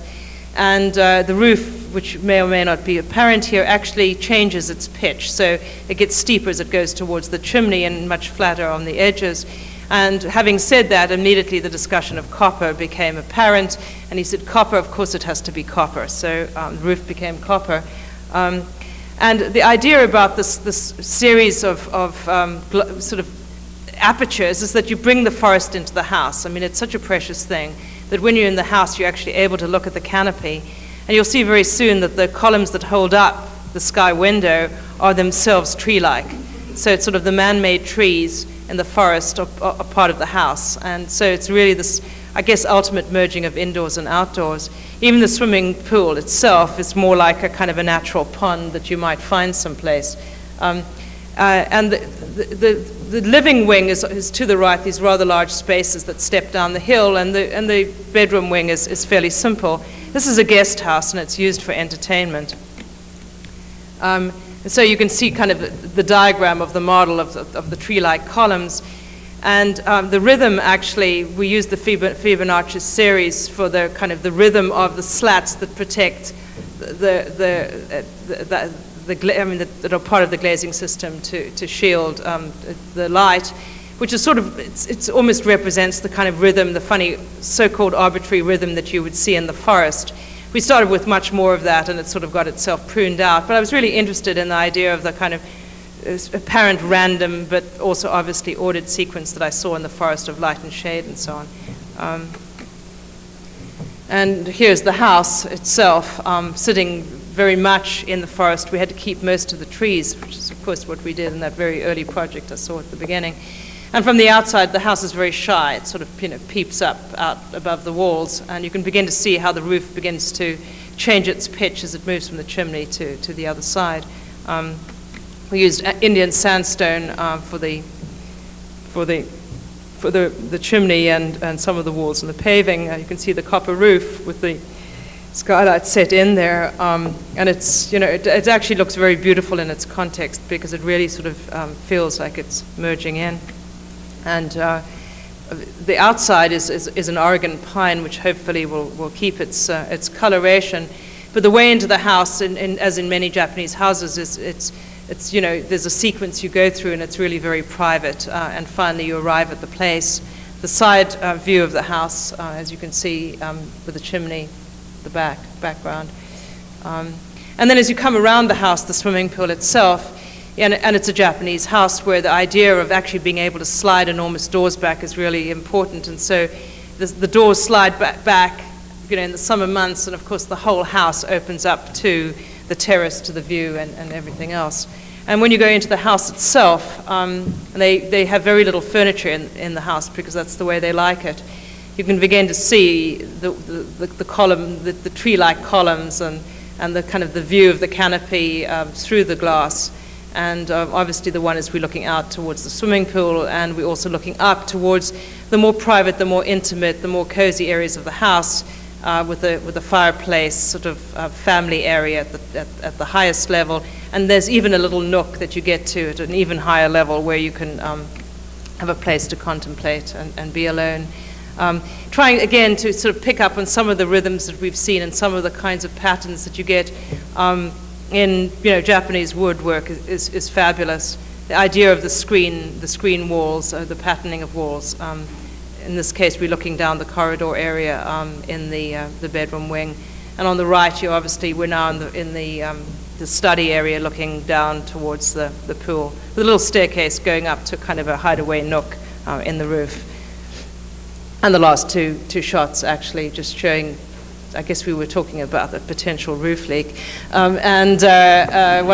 And the roof, which may or may not be apparent here, actually changes its pitch. So it gets steeper as it goes towards the chimney and much flatter on the edges. And having said that, immediately the discussion of copper became apparent. And he said, copper, of course it has to be copper. So the roof became copper. And the idea about this series of sort of apertures is that you bring the forest into the house. I mean, it's such a precious thing that when you're in the house, you're actually able to look at the canopy. And you'll see very soon that the columns that hold up the sky window are themselves tree-like. So it's sort of the man-made trees in the forest are part of the house. And so it's really this, I guess, ultimate merging of indoors and outdoors. Even the swimming pool itself is more like a kind of a natural pond that you might find someplace. And the living wing is to the right, these rather large spaces that step down the hill, and the bedroom wing is fairly simple. This is a guest house, and it's used for entertainment. And so you can see kind of the diagram of the model of the tree-like columns. And the rhythm, actually, we used the Fibonacci series for the kind of the rhythm of the slats that protect that are part of the glazing system to shield the light, which is sort of, it's almost represents the kind of rhythm, the funny so-called arbitrary rhythm that you would see in the forest. We started with much more of that and it sort of got itself pruned out, but I was really interested in the idea of the kind of apparent random but also obviously ordered sequence that I saw in the forest of light and shade and so on. And here's the house itself, sitting very much in the forest. We had to keep most of the trees, which is of course what we did in that very early project I saw at the beginning. And from the outside, the house is very shy. It sort of peeps up out above the walls, and you can begin to see how the roof begins to change its pitch as it moves from the chimney to the other side. We used Indian sandstone for the chimney and some of the walls and the paving. You can see the copper roof with the skylight set in there, and it's it actually looks very beautiful in its context because it really sort of feels like it's merging in. And the outside is an Oregon pine, which hopefully will keep its coloration. But the way into the house, as in many Japanese houses, is it's there's a sequence you go through, and it's really very private. And finally, you arrive at the place. The side view of the house, as you can see, with the chimney. The background. And then as you come around the house, the swimming pool itself, and it's a Japanese house where the idea of actually being able to slide enormous doors back is really important. And so the doors slide back in the summer months, and of course the whole house opens up to the terrace, to the view, and everything else. And when you go into the house itself, and they have very little furniture in the house because that's the way they like it. You can begin to see the column, the tree-like columns, and the kind of the view of the canopy through the glass. And obviously the one is we're looking out towards the swimming pool, and we're also looking up towards the more private, the more intimate, the more cozy areas of the house, with a fireplace, sort of family area at the highest level. And there's even a little nook that you get to at an even higher level where you can have a place to contemplate and be alone. Trying again to sort of pick up on some of the rhythms that we've seen and some of the kinds of patterns that you get in Japanese woodwork is fabulous. The idea of the screen walls, the patterning of walls in this case we're looking down the corridor area in the bedroom wing. And on the right, you obviously, we're now in the study area looking down towards the pool, the little staircase going up to kind of a hideaway nook in the roof. And the last two shots actually just showing, I guess we were talking about the potential roof leak. One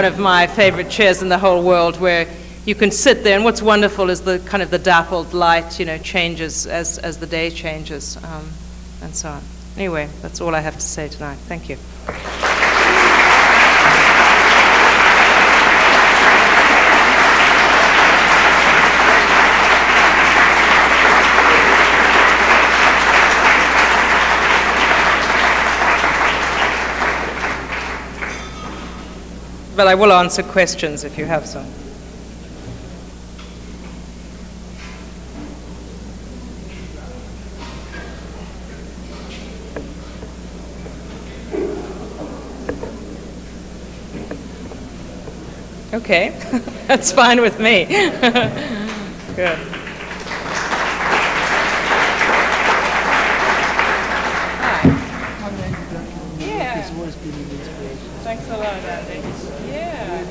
of my favorite chairs in the whole world where you can sit there, and what's wonderful is the kind of the dappled light, you know, changes as the day changes and so on. Anyway, that's all I have to say tonight. Thank you. But I will answer questions if you have some. Okay, that's fine with me. Good. Hi. Yeah. It's always been an inspiration. Thanks a lot, Andy. Yeah.